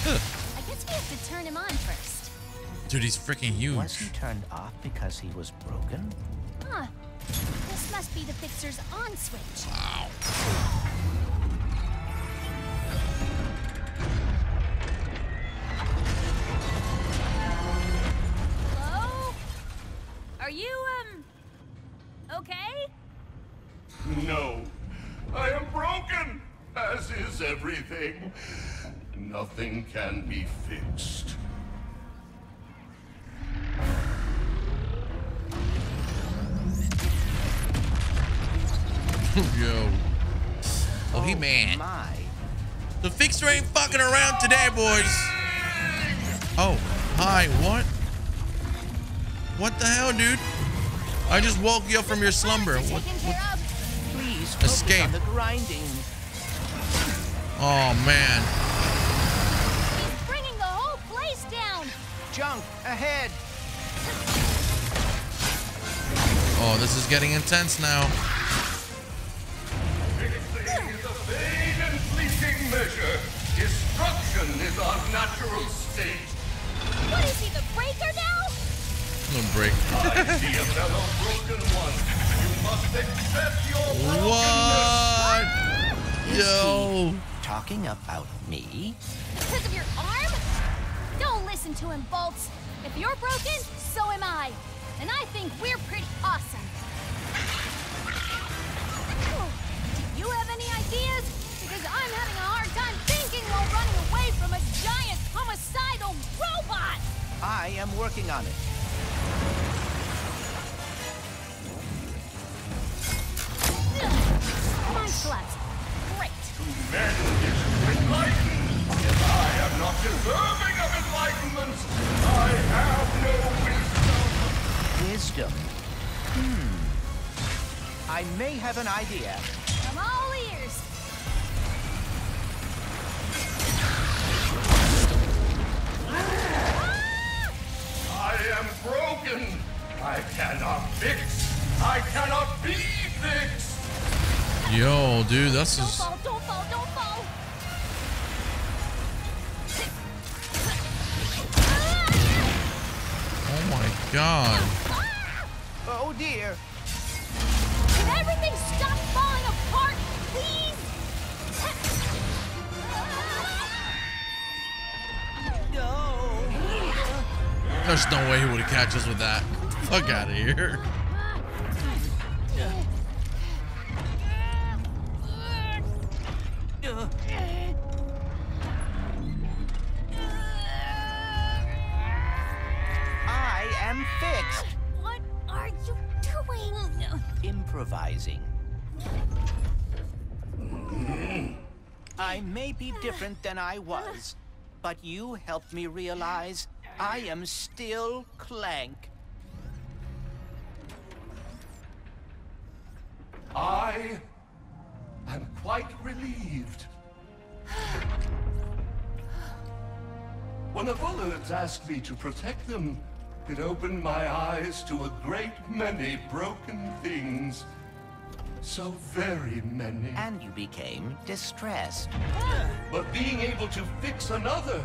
I guess we have to turn him on first. Dude, he's freaking huge. Was he turned off because he was broken? Huh. This must be the fixer's on switch. Wow. Hello? Are you, okay? No. I am broken, as is everything. Nothing can be fixed. Yo. Oh, he man. My. The fixer ain't fucking around today, boys. Oh, hi, what? What the hell, dude? I just woke you up from your slumber. What? Please escape. On the grinding. Oh, man. He's bringing the whole place down. Junk ahead. Oh, this is getting intense now. Measure. Destruction is our natural state. What is he, the breaker now? No break. I see a fellow broken one. You must accept your brokenness. What? Yo. Talking about me? Because of your arm? Don't listen to him, Bolts. If you're broken, so am I. And I think we're pretty awesome. Do you have any ideas? Because I'm having a hard time thinking while running away from a giant homicidal robot. I am working on it. My gloves. Great. To men is to enlighten. If I am not deserving of enlightenment, I have no wisdom. Wisdom? I may have an idea. I'm all ears. I am broken. I cannot fix. I cannot be fixed. Yo, dude, that's just... Don't fall, don't fall, don't fall. Oh my god. Oh dear. Can everything stop falling apart, please? There's no way he would have catch us with that. Fuck out of here. I am fixed. What are you doing? Improvising. I may be different than I was, but you helped me realize I am still Clank. I am quite relieved. When the Bullets asked me to protect them, it opened my eyes to a great many broken things. So very many. And you became distressed. But being able to fix another,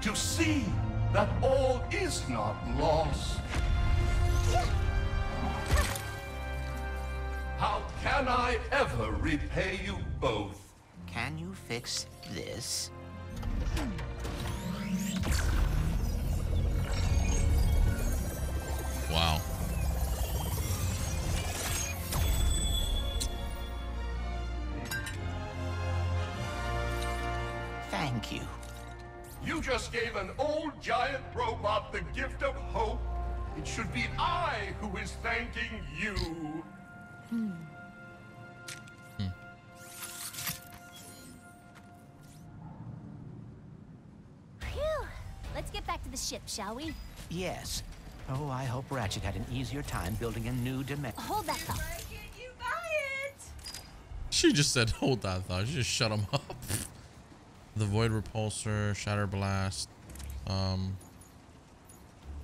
to see that all is not lost. How can I ever repay you both? Can you fix this? Wow. Thank you. You just gave an old giant robot the gift of hope. It should be I who is thanking you. Phew. Let's get back to the ship, shall we? Yes. Oh, I hope Ratchet had an easier time building a new dimension. Hold that thought. You buy it. She just said, hold that thought. She just shut him up. The void repulsor, shatter blast. You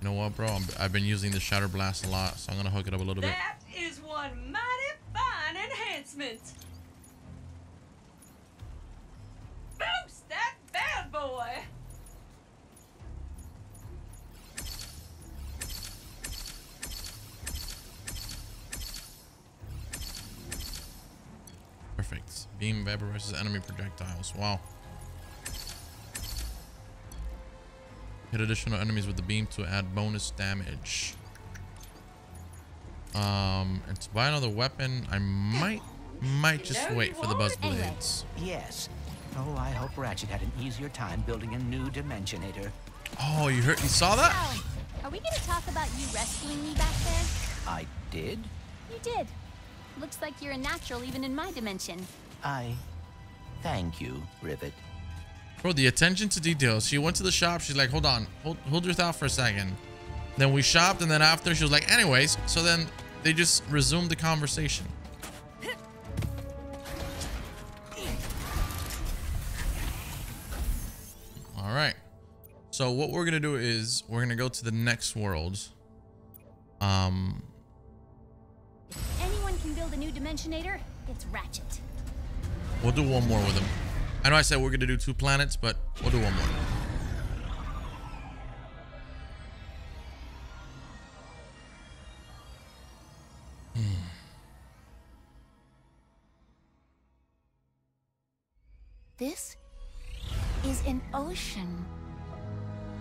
know what, bro? I've been using the shatter blast a lot, so I'm gonna hook it up a little bit. That is one mighty fine enhancement. Perfect. Beam vaporizes enemy projectiles. Wow. Hit additional enemies with the beam to add bonus damage. And to buy another weapon, I might just wait for the buzz blades. Yes. Oh, I hope Ratchet had an easier time building a new Dimensionator. Oh, you heard? You saw that? Are we gonna talk about you rescuing me back there? I did. You did. Looks like you're a natural even in my dimension. I thank you, Rivet. Bro, the attention to details. She went to the shop. She's like, hold on, hold your thought for a second. Then we shopped, and then after she was like, anyways. So then they just resumed the conversation. All right. So what we're gonna do is we're gonna go to the next world. If anyone can build a new Dimensionator, it's Ratchet. We'll do one more with him. I know I said we're gonna do 2 planets, but we'll do one more. This is an ocean.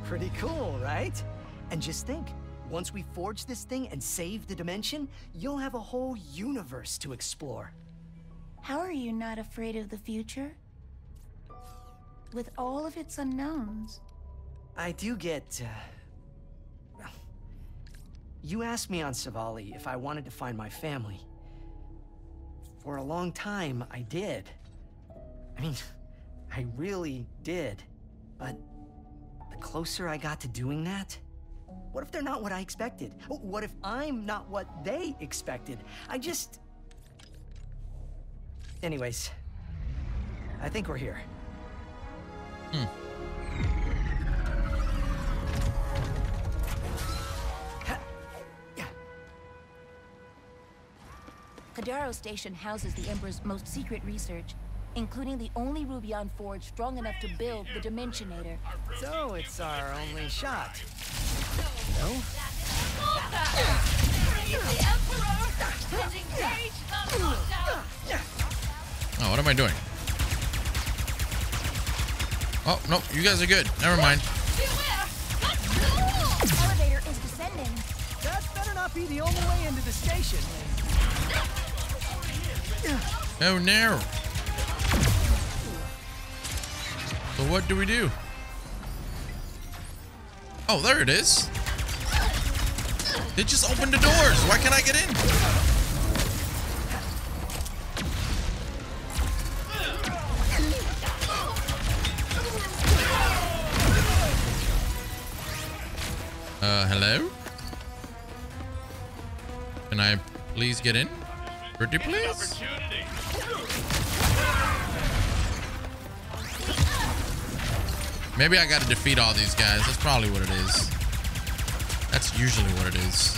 Pretty cool, right? And just think, once we forge this thing and save the dimension, you'll have a whole universe to explore. How are you not afraid of the future? With all of its unknowns. I do get... You asked me on Savali if I wanted to find my family. For a long time, I did. I mean, I really did. But the closer I got to doing that... What if they're not what I expected? What if I'm not what they expected? I just... Anyways, I think we're here. Kedaro Station houses the Emperor's most secret research, including the only Rubyon Forge strong enough to build the Dimensionator. So it's our only shot. No? Oh, what am I doing? Oh, nope, you guys are good. Never mind. Elevator is descending. That better not be the only way into the station. Oh no. So what do we do? Oh, there it is. They just opened the doors. Why can't I get in? Hello? Can I please get in? Pretty please? Maybe I gotta defeat all these guys. That's probably what it is. That's usually what it is.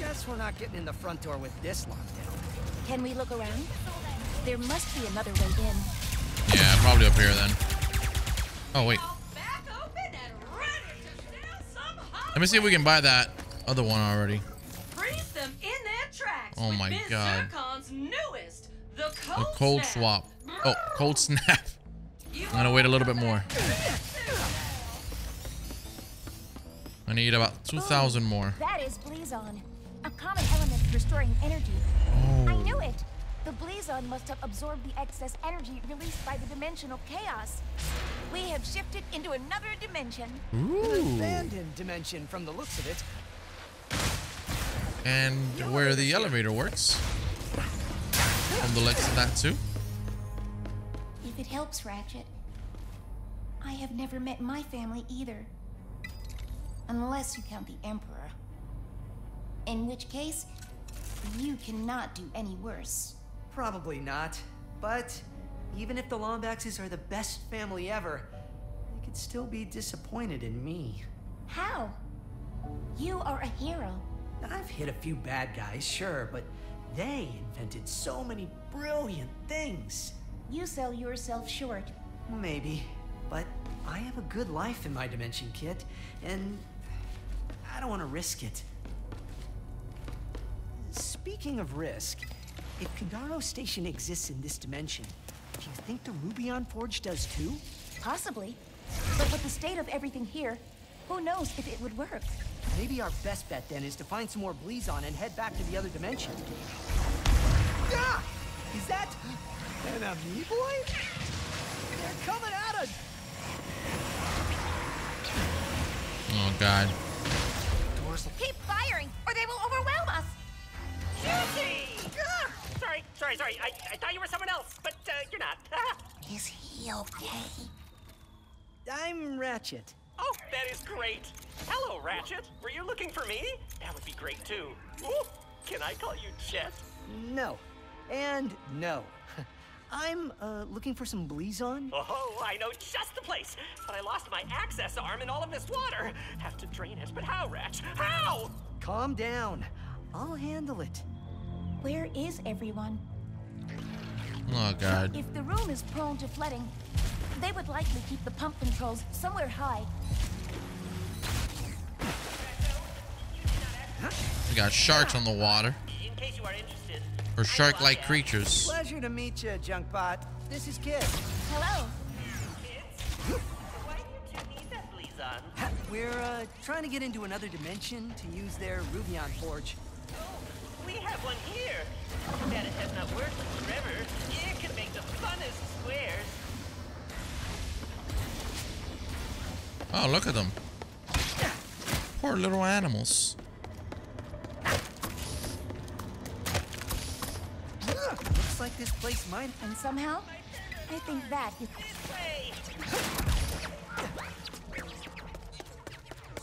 Guess we're not getting in the front door with this lockdown. Can we look around? There must be another way in. Yeah, probably up here then. Oh, wait. Let me see if we can buy that other one already. Freeze them in their tracks. Oh, my God. Newest, the cold swap. Oh, cold snap. I'm going to wait a little bit more. I need about 2,000 more. That is Blizon, a common element for storing energy. Oh. I knew it. The Blizon must have absorbed the excess energy released by the dimensional chaos. We have shifted into another dimension. Ooh. An abandoned dimension from the looks of it. And where the elevator works. From the looks of that too. If it helps, Ratchet. I have never met my family either. Unless you count the Emperor. In which case, you cannot do any worse. Probably not, but even if the Lombaxes are the best family ever, they could still be disappointed in me. How? You are a hero. I've hit a few bad guys, sure, but they invented so many brilliant things. You sell yourself short. Maybe, but I have a good life in my dimension, Kit, and I don't want to risk it. Speaking of risk, if Kedaro Station exists in this dimension, do you think the Rubyon Forge does too? Possibly. But with the state of everything here, who knows if it would work? Maybe our best bet then is to find some more Blizon and head back to the other dimension. Ah! Is that an amoeboid? They're coming at us! Oh god. Keep firing, or they will overwhelm us! Susie! Ah! Sorry. I thought you were someone else, but you're not. Is he okay? I'm Ratchet. Oh, that is great. Hello, Ratchet. Were you looking for me? That would be great, too. Ooh, can I call you Chet? No. And no. I'm looking for some Blizon. Oh, I know just the place. But I lost my access arm in all of this water. Have to drain it. But how, Ratch? How? Calm down. I'll handle it. Where is everyone? Oh, God. If the room is prone to flooding, they would likely keep the pump controls somewhere high. We got sharks on the water. In case you are interested. Or shark-like creatures. Pleasure to meet you, Junkbot. This is Kid. Hello. Kids? Why did you need that Blizon? We're trying to get into another dimension to use their Rubyon Forge. Oh, we have one here. Too bad it has not worked forever. It can make the funnest squares. Oh, look at them. Poor little animals. Looks like this place might... And somehow, I think that is...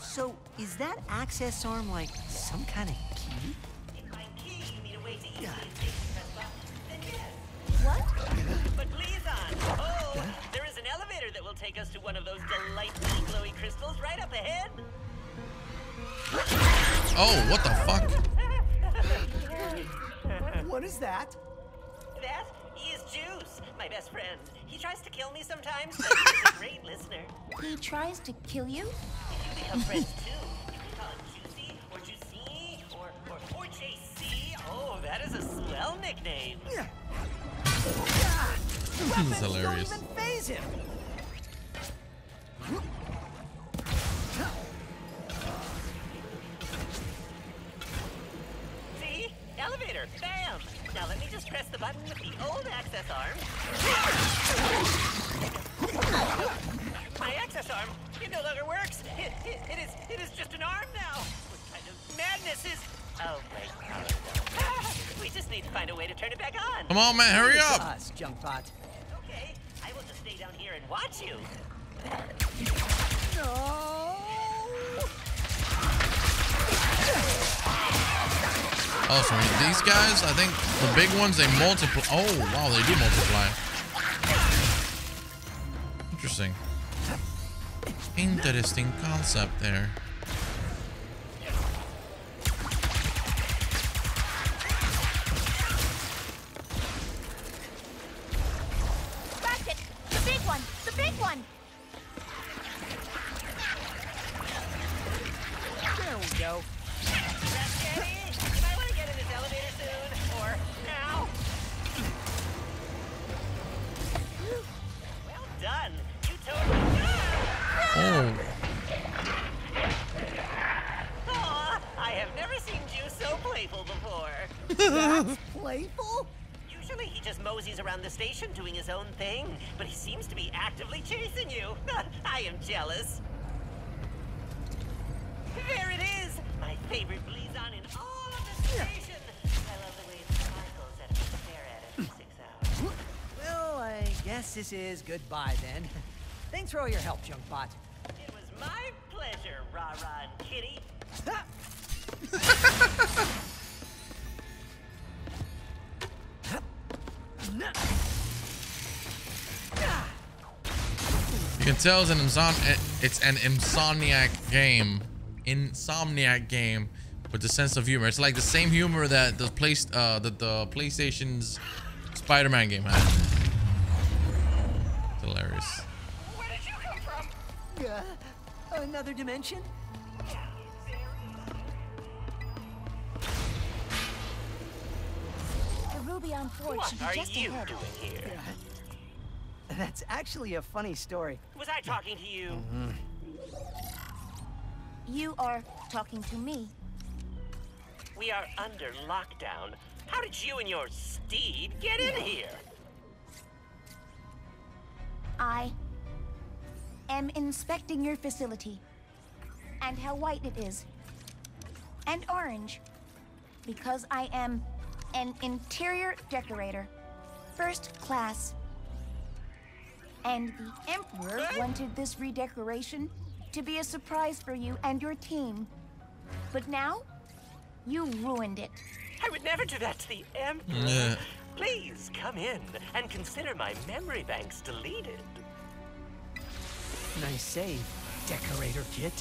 So, is that access arm like some kind of key? If my key, you need a way to easily take that box, then yes. What? But Blizon, oh, there is an elevator that will take us to one of those delightful glowy crystals right up ahead. Oh, what the fuck? What is that? That is Juice, my best friend. He tries to kill me sometimes, but he's a great listener. He tries to kill you? If you become friends too, you can call him Juicy or Juicy or JC. Oh, that is a swell nickname. This is hilarious. Don't even faze him. See? Elevator. Bam! Now let me just press the button with the old access arm. My access arm, it no longer works. It is just an arm now. What kind of madness is... Oh, wait. We just need to find a way to turn it back on. Come on, man, hurry up. Us, Junkbot. Okay, I will just stay down here and watch you. No. Oh, so these guys, I think the big ones, they multiply. Oh, wow, they do multiply. Interesting. Interesting concept there. Ratchet, the big one, the big one. There we go. Oh. Aw, I have never seen Jew so playful before. That's playful? Usually he just moseys around the station doing his own thing, but he seems to be actively chasing you. I am jealous. There it is, my favorite Blizon in all of the station. I love the way it sparkles at a stare at it for 6 hours. Well, I guess this is goodbye then. Thanks for all your help, Junkbot. It was my pleasure, Ra-Ra and Kitty. You can tell it's an Insomniac game. Insomniac game with a sense of humor. It's like the same humor that the PlayStation's Spider-Man game had. It's hilarious. Another dimension? Rubyon Forge should be just ahead. What are you doing here? That's actually a funny story. Was I talking to you? Mm-hmm. You are talking to me. We are under lockdown. How did you and your steed get in here? I am inspecting your facility. And how white it is. And orange. Because I am an interior decorator. First class. And the Emperor wanted this redecoration to be a surprise for you and your team. But now, you ruined it. I would never do that to the Emperor. Yeah. Please come in and consider my memory banks deleted. Nice save, decorator kit.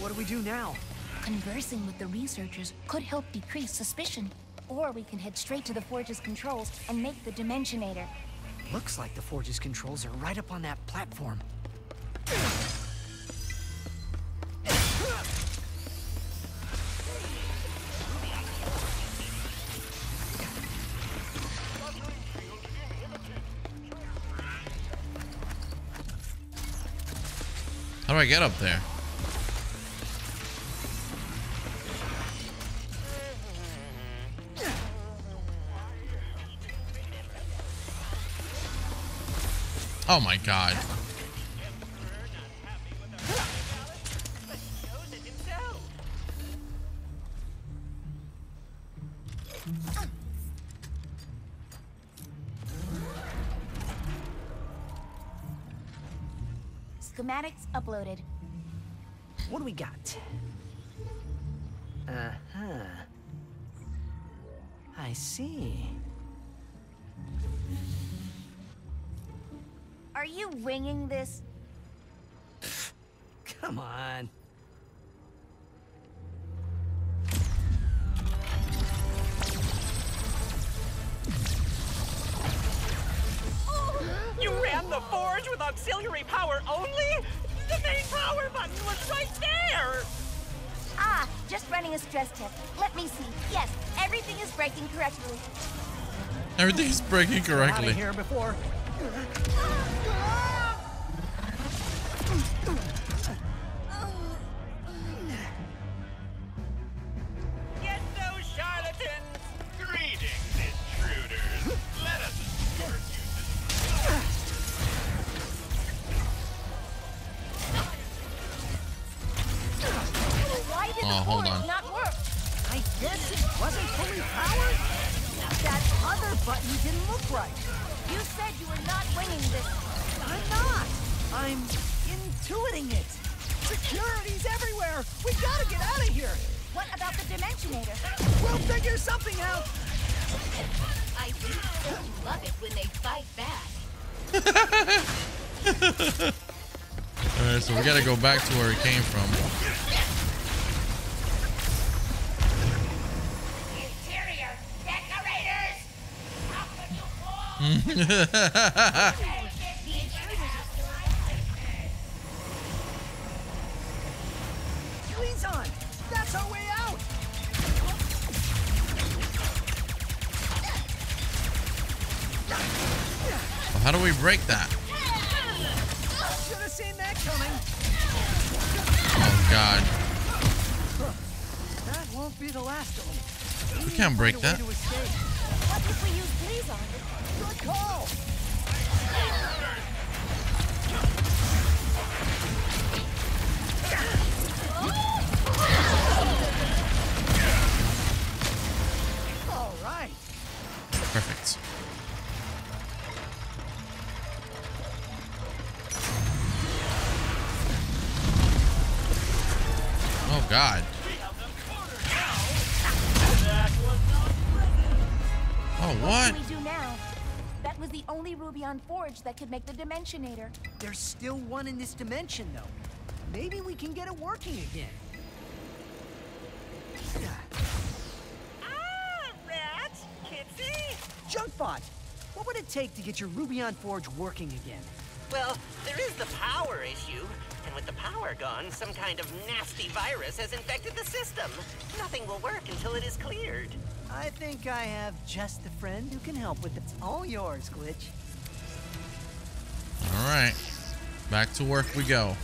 What do we do now? Conversing with the researchers could help decrease suspicion. Or we can head straight to the Forge's controls and make the Dimensionator. Looks like the Forge's controls are right up on that platform. How do I get up there? Oh my god. Schematics uploaded. What do we got? Uh-huh. I see. Are you winging this? Come on. You ran the forge with auxiliary power only? The main power button was right there! Ah, just running a stress test. Let me see. Yes, everything is breaking correctly. Everything is breaking correctly. Here before. Get those charlatans! Greetings, intruders! Let us escort you. Why did the forge not work? I guess it wasn't fully powered? That other button didn't look right. You said you were not winging this. I'm not. I'm intuiting it. Security's everywhere. We gotta get out of here. What about the Dimensionator? We'll figure something out. I do really love it when they fight back. All right, so we gotta go back to where it came from. Blizon, that's our way out. Well, how do we break that? Should have seen that coming. Oh god. That won't be the last of them. We can't break that. What if we use Blizon? Good call. All right. Perfect. Oh god. Oh what? Was the only Rubyon Forge that could make the Dimensionator. There's still one in this dimension, though. Maybe we can get it working again. Ah, Rat, Kitsy! Junkbot, what would it take to get your Rubyon Forge working again? Well, there is the power issue. And with the power gone, some kind of nasty virus has infected the system. Nothing will work until it is cleared. I think I have just the friend who can help with it. It's all yours, Glitch. All right, back to work we go.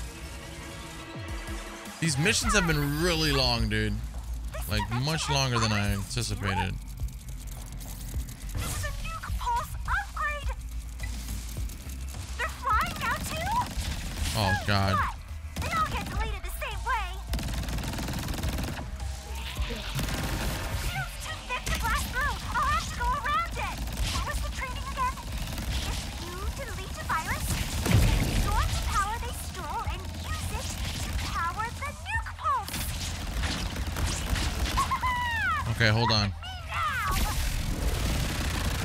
These missions have been really long, dude. Like, much longer than I anticipated. Oh god. They all get deleted the same way. It's too thick to blast through. I'll have to go around it. What was the training again? If you delete a virus, absorb the power they stole and use it to power the nuke pulse. Okay, hold on.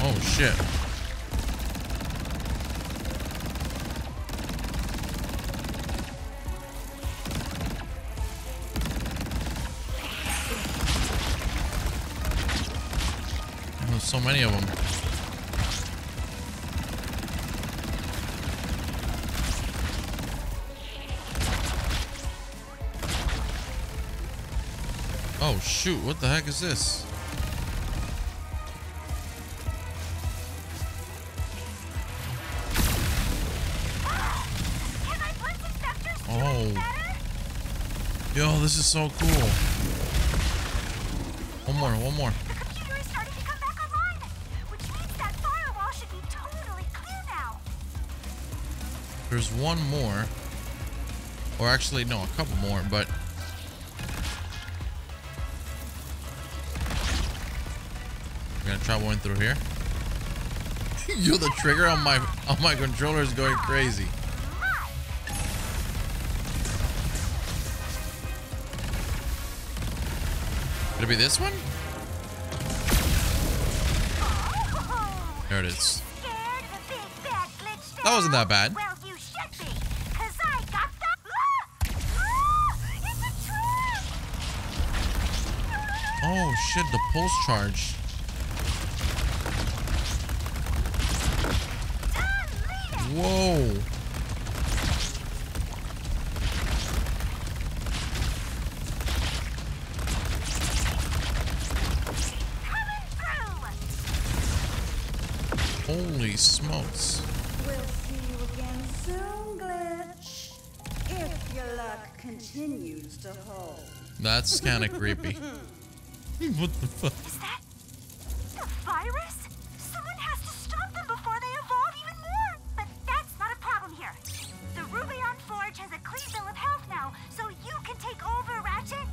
Oh shit. So many of them. Oh shoot, what the heck is this? Oh. Yo, this is so cool. One more. There's one more, or actually no, a couple more, but I'm gonna try one through here. Yo, the trigger on my controller is going crazy. Could it be this one? There it is. That wasn't that bad. Oh shit, the pulse charge. Whoa. Holy smokes. We'll see you again soon, Glitch. If your luck continues to hold. That's kind of creepy. What the fuck? Is that the virus? Someone has to stop them before they evolve even more. But that's not a problem here. The Rubyon Forge has a clean bill of health now, so you can take over, Ratchet.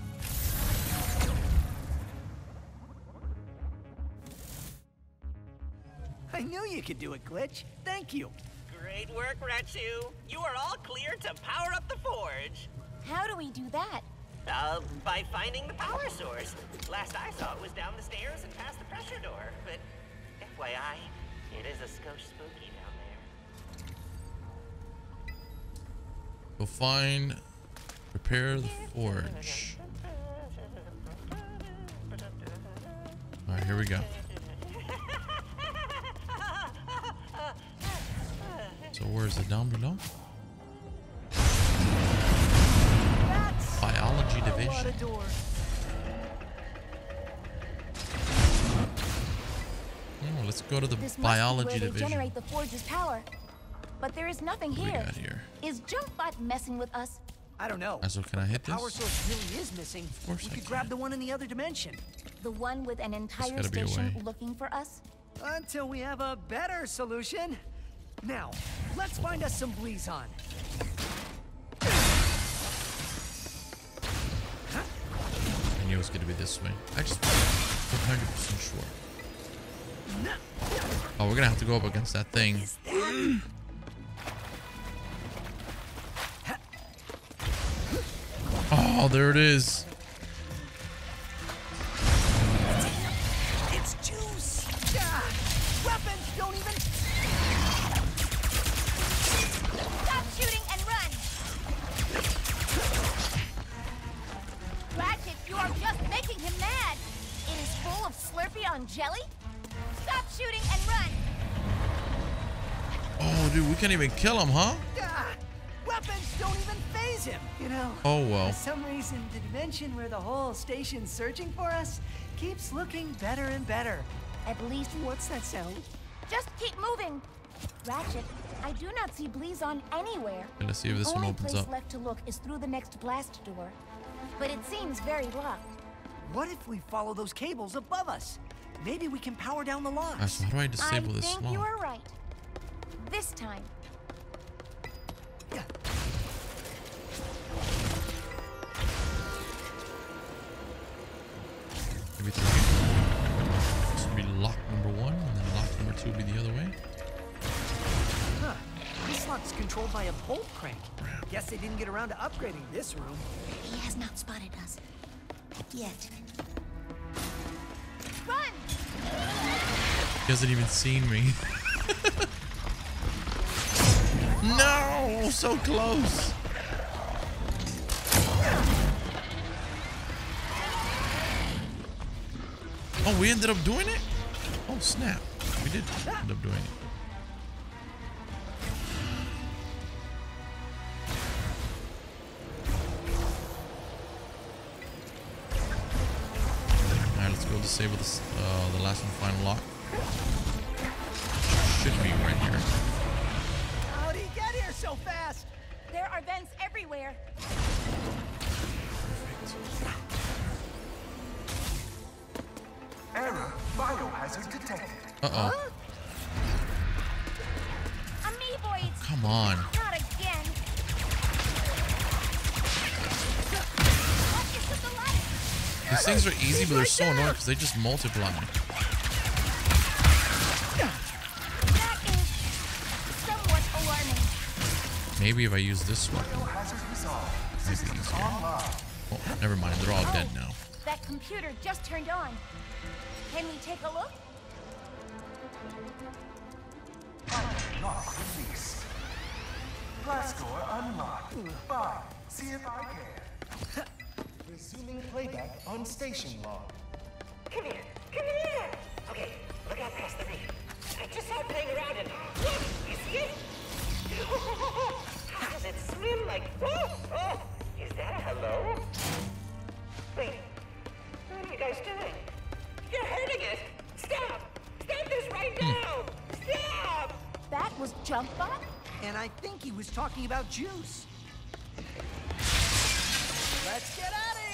I knew you could do it, Glitch. Thank you. Great work, Ratchu. You are all clear to power up the forge. How do we do that? By finding the power source. Last I saw it was down the stairs and past the pressure door. But FYI, it is a skosh spooky down there. Go find, repair the forge. All right, here we go. So where is it, down below? Biology division. Oh, let's go to the biology division. Generate the forge's power, but there is nothing here. Is Jumpbot messing with us? I don't know. So can I hit this? Power source really is missing. Of course, we could grab the one in the other dimension. The one with an entire station looking for us. Until we have a better solution. Now, let's find us some Blizon. I knew it was going to be this way. I just wasn't 100% sure. Oh, we're going to have to go up against that thing. Oh, there it is. It's juice. Weapons don't even... Stop shooting and run! Ratchet, you are just making him mad! It is full of Slurpee on jelly? Stop shooting and run! Oh, dude, we can't even kill him, huh? Weapons don't even faze him, you know. Oh, well. For some reason, the dimension where the whole station's searching for us Keeps looking better and better. At least... What's that sound? Just keep moving. Ratchet, I do not see Blizon anywhere. Let's see if this one opens up. The only place left to look is through the next blast door. But it seems very locked. What if we follow those cables above us? Maybe we can power down the lock. Gosh, how do I disable this lock? I think you are right. This time. Maybe this would be lock number one, and then lock number two would be the other way. Huh. This lock's controlled by a bolt crank. Guess they didn't get around to upgrading this room. He has not spotted us. Yet. Run! He hasn't even seen me. No! So close! Oh, we ended up doing it? Oh, snap. We did end up doing it. Disable this, the last and final lock. Should be right here. How did he get here so fast? There are vents everywhere. Perfect. Error. Biohazard detected. Uh oh. Amoeboids. Oh, come on. Not again. What is with the light? These things are easy, but they're so annoying because they just multiply. That is somewhat alarming. Maybe if I use this weapon, it'd be easier. Oh, never mind. They're all dead now. That computer just turned on. Can we take a look? Lock released. Glass door unlocked. Bye. See if I can. Resuming playback on station log. Come here, come here! Okay, look out past the reef. I just saw it playing around and look, you see it? How does it swim like? Oh, oh, is that a hello? Wait, what are you guys doing? You're hurting it! Stop! Stop this right now! Stop! That was Jump Bot, and I think he was talking about juice. Let's get out of here!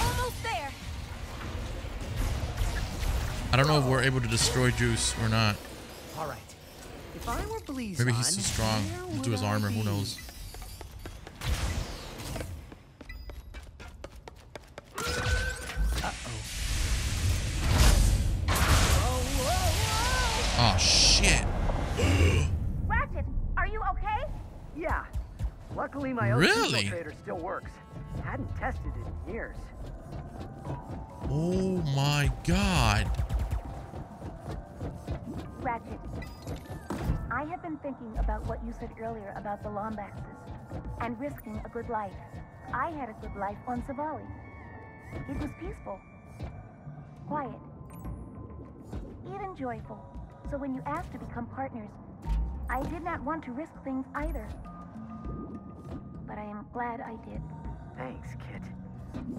Almost there. I don't know if we're able to destroy Juice or not. All right. If I were Blizon, maybe he's too strong due to his armor. Who knows? Really? Infiltrator still works. Hadn't tested it in years. Oh my God. Ratchet, I have been thinking about what you said earlier about the Lombaxes and risking a good life. I had a good life on Savali. It was peaceful, quiet, even joyful. So when you asked to become partners, I did not want to risk things either. But I am glad I did. Thanks, Kit.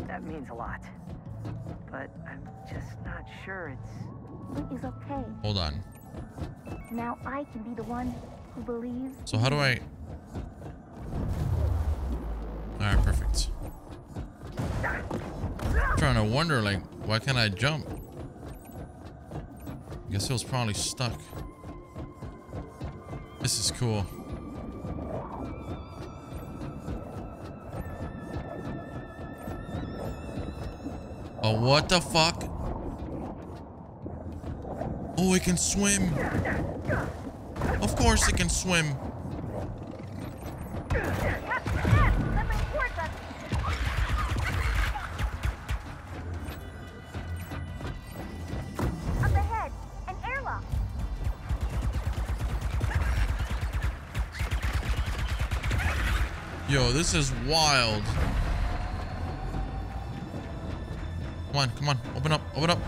That means a lot. But I'm just not sure it's... It is okay. Hold on. Now I can be the one who believes... So how do I... Alright, perfect. I'm trying to wonder, like, why can't I jump? I guess it was probably stuck. This is cool. Oh, what the fuck? Oh, it can swim. Of course it can swim. Up ahead, an airlock. Yo, this is wild. Come on, come on. Open up, open up.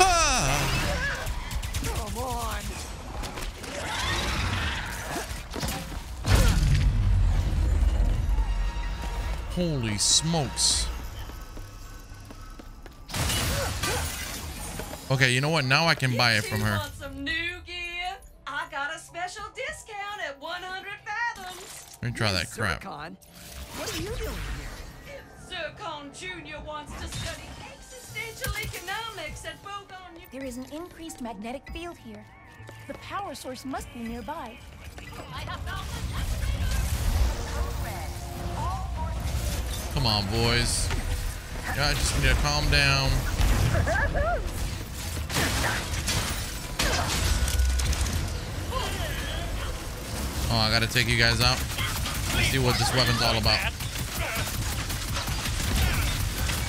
Ah! Come on. Holy smokes. Okay, you know what? Now I can buy it from her. Let me try that crap. What are you doing here? If Zircon Jr. wants to study existential economics at Bogon, there is an increased magnetic field here. The power source must be nearby. Come on, boys. I just need to calm down. Oh, I gotta take you guys out. Let's see what this weapon's all about.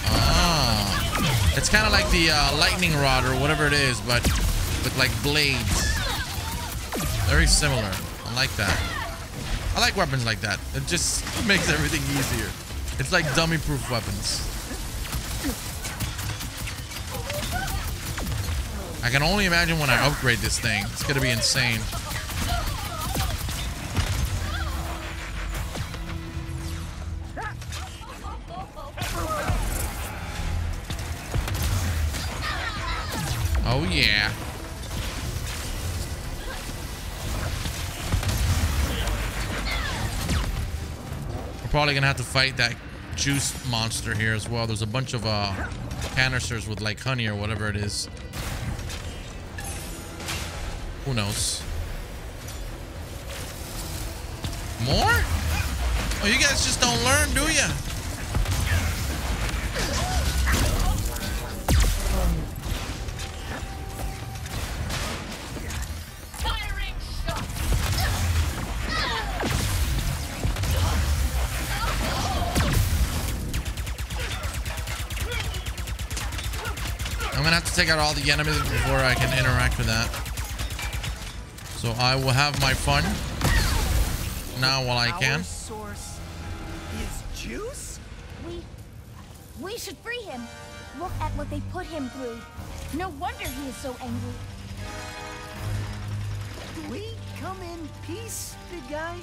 Ah, it's kind of like the lightning rod or whatever it is, but with like blades. Very similar. I like that. I like weapons like that. It just makes everything easier. It's like dummy-proof weapons. I can only imagine when I upgrade this thing. It's gonna be insane. Oh, yeah. We're probably going to have to fight that juice monster here as well. There's a bunch of canisters with like honey or whatever it is. Who knows? More? Oh, you guys just don't learn, do ya? Take out all the enemies before I can interact with that. So I will have my fun now while I can. Our source is juice? We should free him. Look at what they put him through. No wonder he is so angry. Do we come in peace, big guy?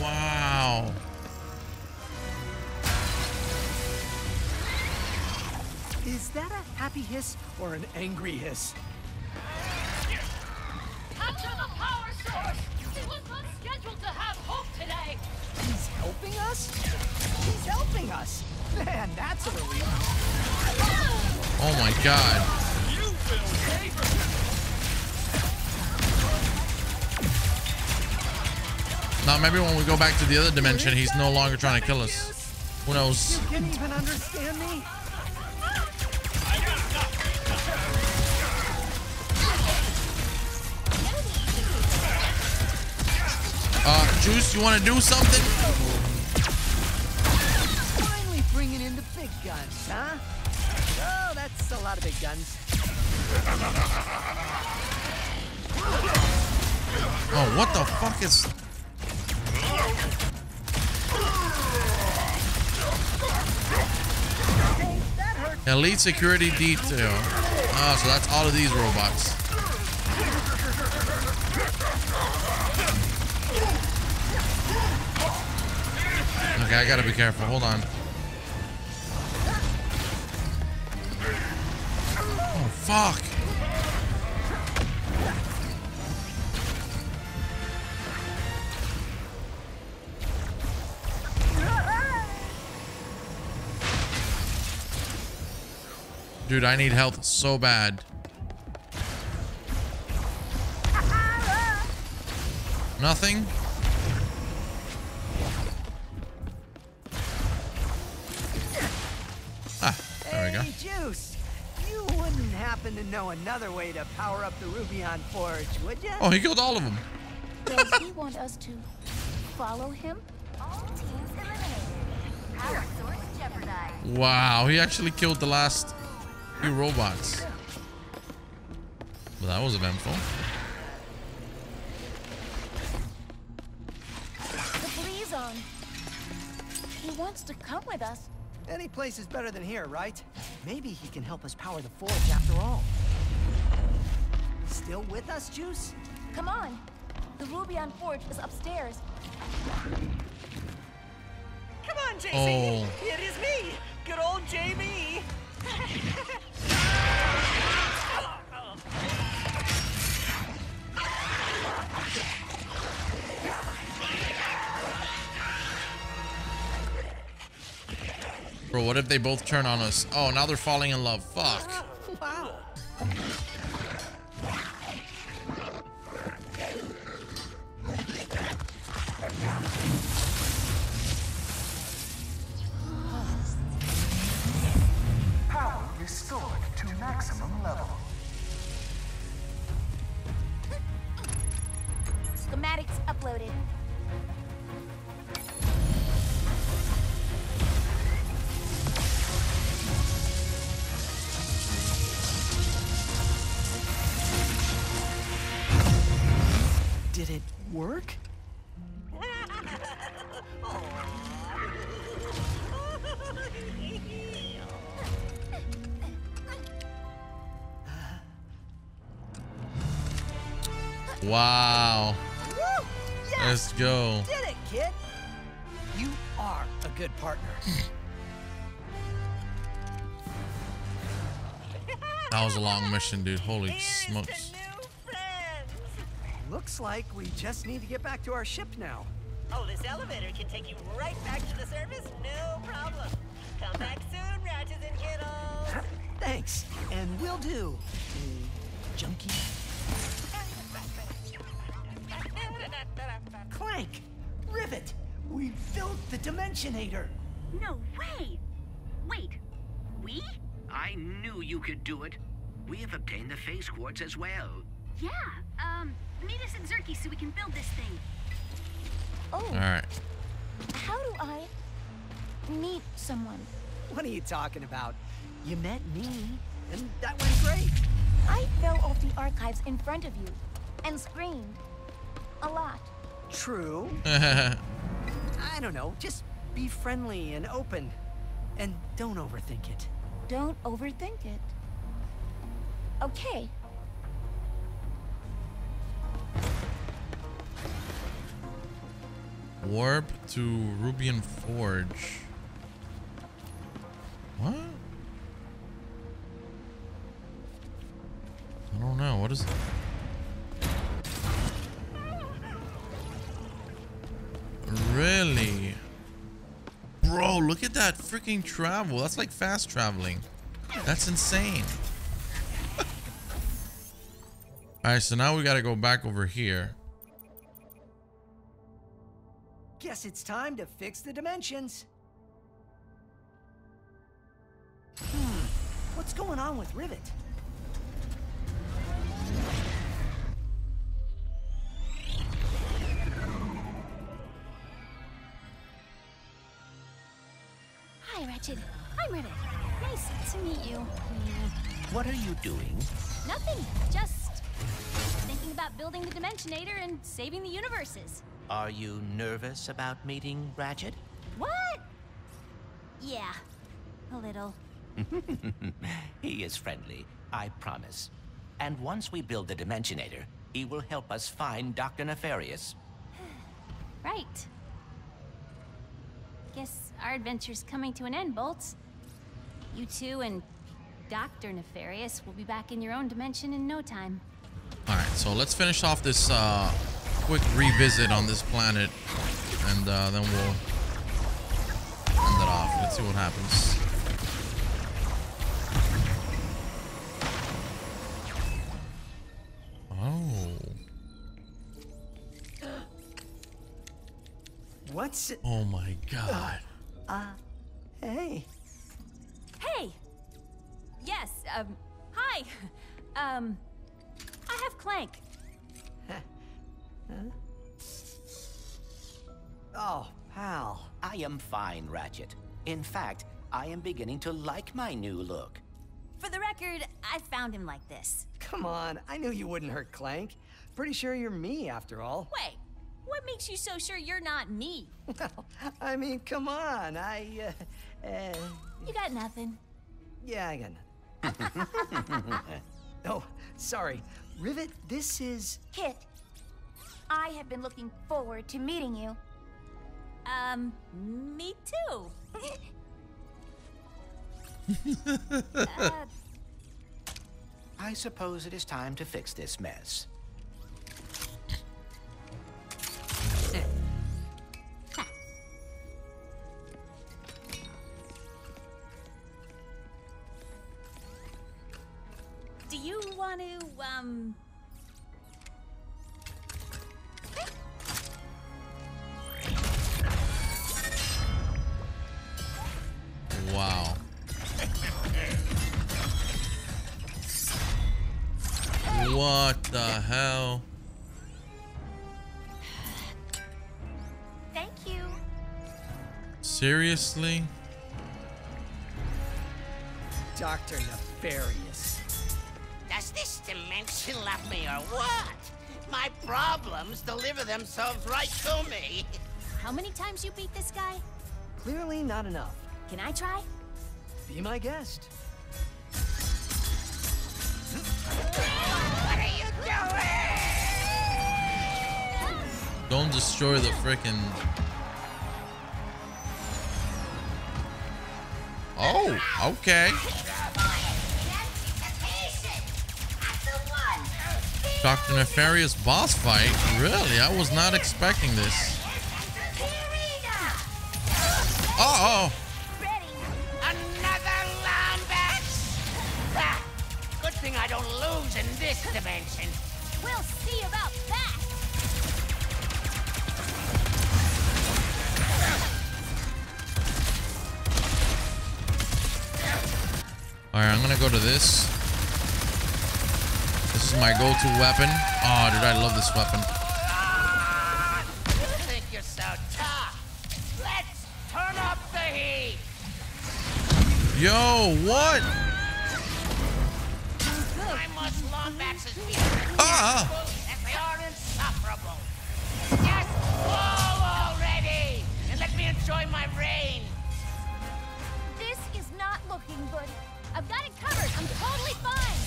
Wow. Is that a happy hiss or an angry hiss? Capture the power source! It was not scheduled to have hope today! He's helping us? He's helping us! Man, that's a relief. Oh my god. You will pay for this. Now maybe when we go back to the other dimension, he's no longer trying to kill us. Who knows? You can't even understand me? Juice, you want to do something? Finally bringing in the big guns, huh? Oh, that's a lot of big guns. Oh, what the fuck is... Elite security detail. Ah, so that's all of these robots. Okay, I gotta be careful. Hold on. Oh, fuck. Dude, I need health so bad. Nothing? To know another way to power up the Rubyon Forge, would you? Oh, he killed all of them. Does he want us to follow him? All teams eliminated. Power source jeopardized. Wow, he actually killed the last few robots. Well, that was eventful. He wants to come with us. Any place is better than here, right? Maybe he can help us power the forge after all. Still with us, Juice? Come on. The Rubyon Forge is upstairs. Come on, JC. Oh. It is me, good old JB. Bro, what if they both turn on us? Oh, now they're falling in love. Fuck. Wow. Power restored to maximum level. Schematics uploaded. Did it work? Wow. Woo! Yes! Let's go. You did it, kid. You are a good partner. That was a long mission, dude. Holy smokes. Looks like we just need to get back to our ship now. Oh, this elevator can take you right back to the surface, no problem. Come back soon, Ratchet and Kiddles. Thanks, and will do. Junkie. Clank! Rivet! We filled the Dimensionator! No way! Wait, we? I knew you could do it. We have obtained the phase quartz as well. Yeah, meet us at Zerky so we can build this thing. Oh. Alright. How do I meet someone? What are you talking about? You met me, and that went great. I fell off the archives in front of you, and screamed. A lot. True. I don't know. Just be friendly and open. And don't overthink it. Don't overthink it. Okay. Warp to Rubyon Forge. What? I don't know. What is it? Really? Bro, look at that freaking travel. That's like fast traveling. That's insane. Alright, so now we gotta go back over here. Guess it's time to fix the dimensions. What's going on with Rivet? Hi, Ratchet. I'm Rivet. Nice to meet you. What are you doing? Nothing. Just thinking about building the Dimensionator and saving the universes. Are you nervous about meeting Ratchet? What? Yeah, a little. He is friendly, I promise. And once we build the Dimensionator, he will help us find Dr. Nefarious. Right. Guess our adventure's coming to an end, Bolts. You two and Dr. Nefarious will be back in your own dimension in no time. Alright, so let's finish off this quick revisit on this planet, and then we'll end it off. Let's see what happens. What's it? Oh my god. Hey. Hey. Yes, hi. I have Clank. Huh? Oh, pal. I am fine, Ratchet. In fact, I am beginning to like my new look. For the record, I found him like this. Come on, I knew you wouldn't hurt Clank. Pretty sure you're me after all. Wait. What makes you so sure you're not me? Well, I mean, come on. You got nothing. Yeah, I got nothing. Oh, sorry. Rivet, this is... Kit, I have been looking forward to meeting you. Me too. I suppose it is time to fix this mess. Do you want to, Wow. What the hell? Thank you. Seriously? Dr. Nefarious. Does this dimension love me or what? My problems deliver themselves right to me. How many times you beat this guy? Clearly not enough. Can I try? Be my guest. What are you doing? Don't destroy the frickin'... Oh, okay. Dr. Nefarious boss fight? Really? I was not expecting this. Uh-oh. Another Lombax! Good thing I don't lose in this dimension. We'll see about that. Alright, I'm gonna go to this. This is my go-to weapon. Oh, dude, I love this weapon. You think you're so tough? Let's turn up the heat. Yo, what? I must Lombax's be as they are insufferable. Just fall already and let me enjoy my reign. This is not looking good. I've got it covered. I'm totally fine.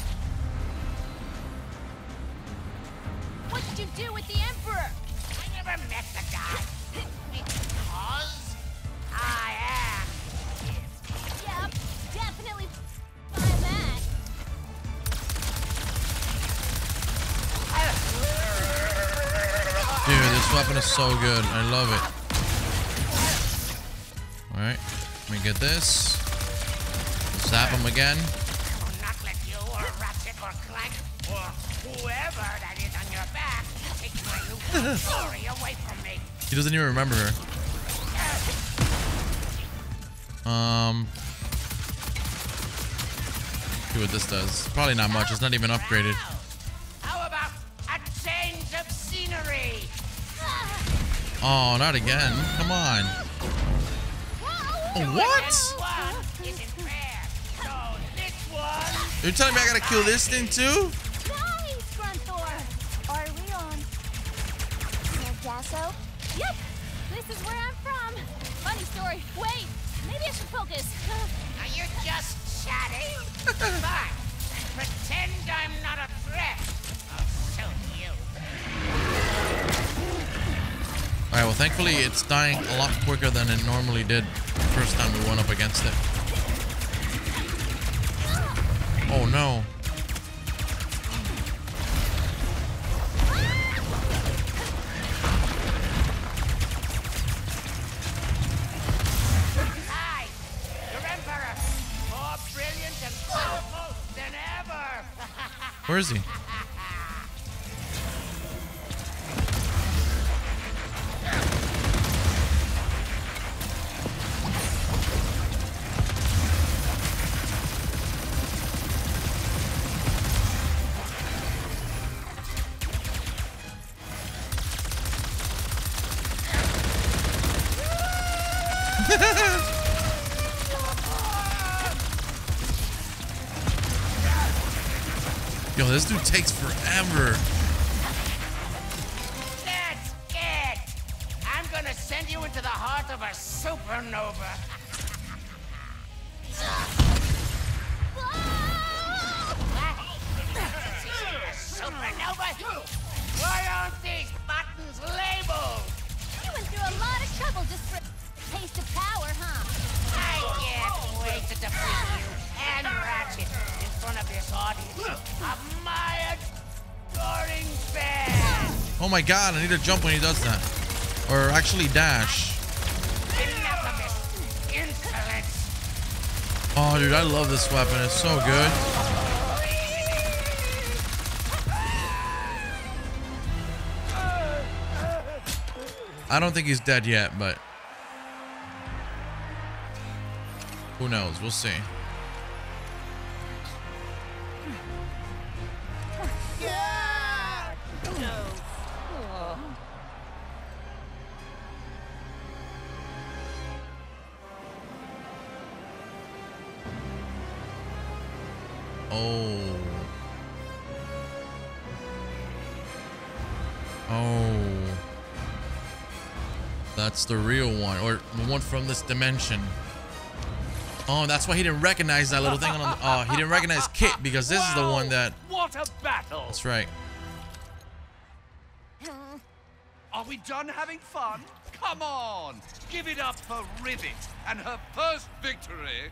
What did you do with the Emperor? I never met the guy. Because I am his. Yep, definitely I'm that. Dude, this weapon is so good. I love it. Alright, let me get this. Zap him again. I will not let you or Ratchet or Clank or whoever that is on your back take my new glory away from me. He doesn't even remember her. See what this does. Probably not much. It's not even upgraded. How about a change of scenery? Oh, not again. Come on. Oh, what? You're telling me I gotta kill this thing too? Nice, Grunthor. Are we on Sargasso? Yep. This is where I'm from. Funny story. Wait, maybe I should focus. Now you're just chatting. Fine. Pretend I'm not a threat. I'll show you. Alright, well thankfully it's dying a lot quicker than it normally did the first time we went up against it. Oh no. I, your Emperor, more brilliant and powerful than ever. Where is he? Yo, this dude takes forever. That's it. a supernova. A supernova? Why aren't these buttons labeled? You went through a lot of trouble just for a taste of power, huh? I can't wait to defeat you and Ratchet in front of this audience of my adoring fans. Oh my god, I need to jump when he does that. Or actually dash. Enough of this insolence. Oh dude, I love this weapon. It's so good. I don't think he's dead yet, but who knows? We'll see. Oh, that's the real one, or the one from this dimension. Oh, that's why he didn't recognize that little thing on the, he didn't recognize Kit, because this is the one that, what a battle. That's right. Are we done having fun? Come on, give it up for Rivet and her first victory.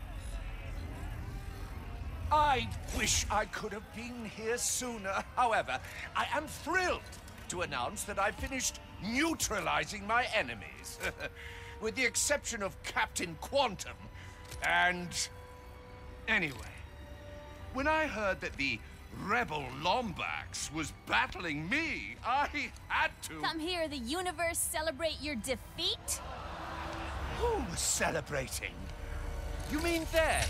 I wish I could have been here sooner. However, I am thrilled to announce that I finished neutralizing my enemies. With the exception of Captain Quantum. And anyway, when I heard that the rebel Lombax was battling me, I had to... Come here, the universe, celebrate your defeat? Who was celebrating? You mean there?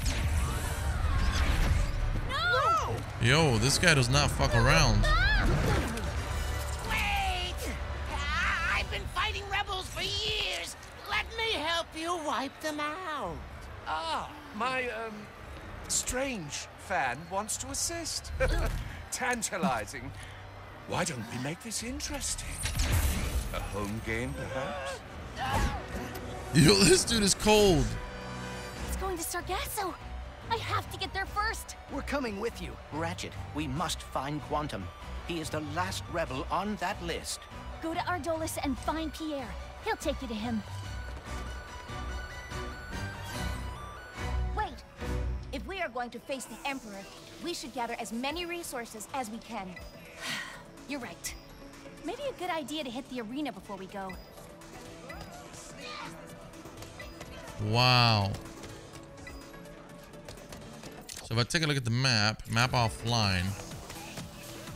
No! Yo, this guy does not fuck around. Wait! I've been fighting rebels for years. Let me help you wipe them out. Ah, my strange fan wants to assist. Tantalizing. Why don't we make this interesting? A home game, perhaps? Yo, this dude is cold. He's going to Sargasso. I have to get there first. We're coming with you. Ratchet, we must find Quantum. He is the last rebel on that list. Go to Ardolis and find Pierre. He'll take you to him. Wait. If we are going to face the Emperor, we should gather as many resources as we can. You're right. Maybe a good idea to hit the arena before we go. Wow. So if I take a look at the map offline.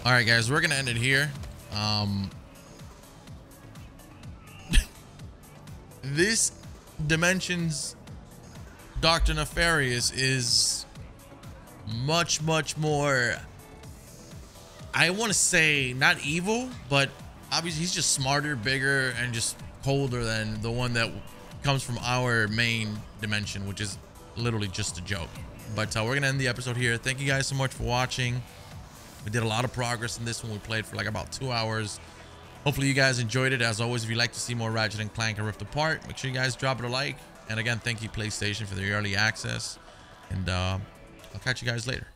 All right, guys, we're gonna end it here. This dimension's Dr. Nefarious is much more, I want to say not evil, but obviously he's just smarter, bigger, and just colder than the one that comes from our main dimension, which is literally just a joke. But we're gonna end the episode here. Thank you guys so much for watching. We did a lot of progress in this one. We played for like about 2 hours. Hopefully you guys enjoyed it. As always, if you'd like to see more Ratchet and Clank and Rift Apart, make sure you guys drop it a like. And again, thank you PlayStation for the early access. And I'll catch you guys later.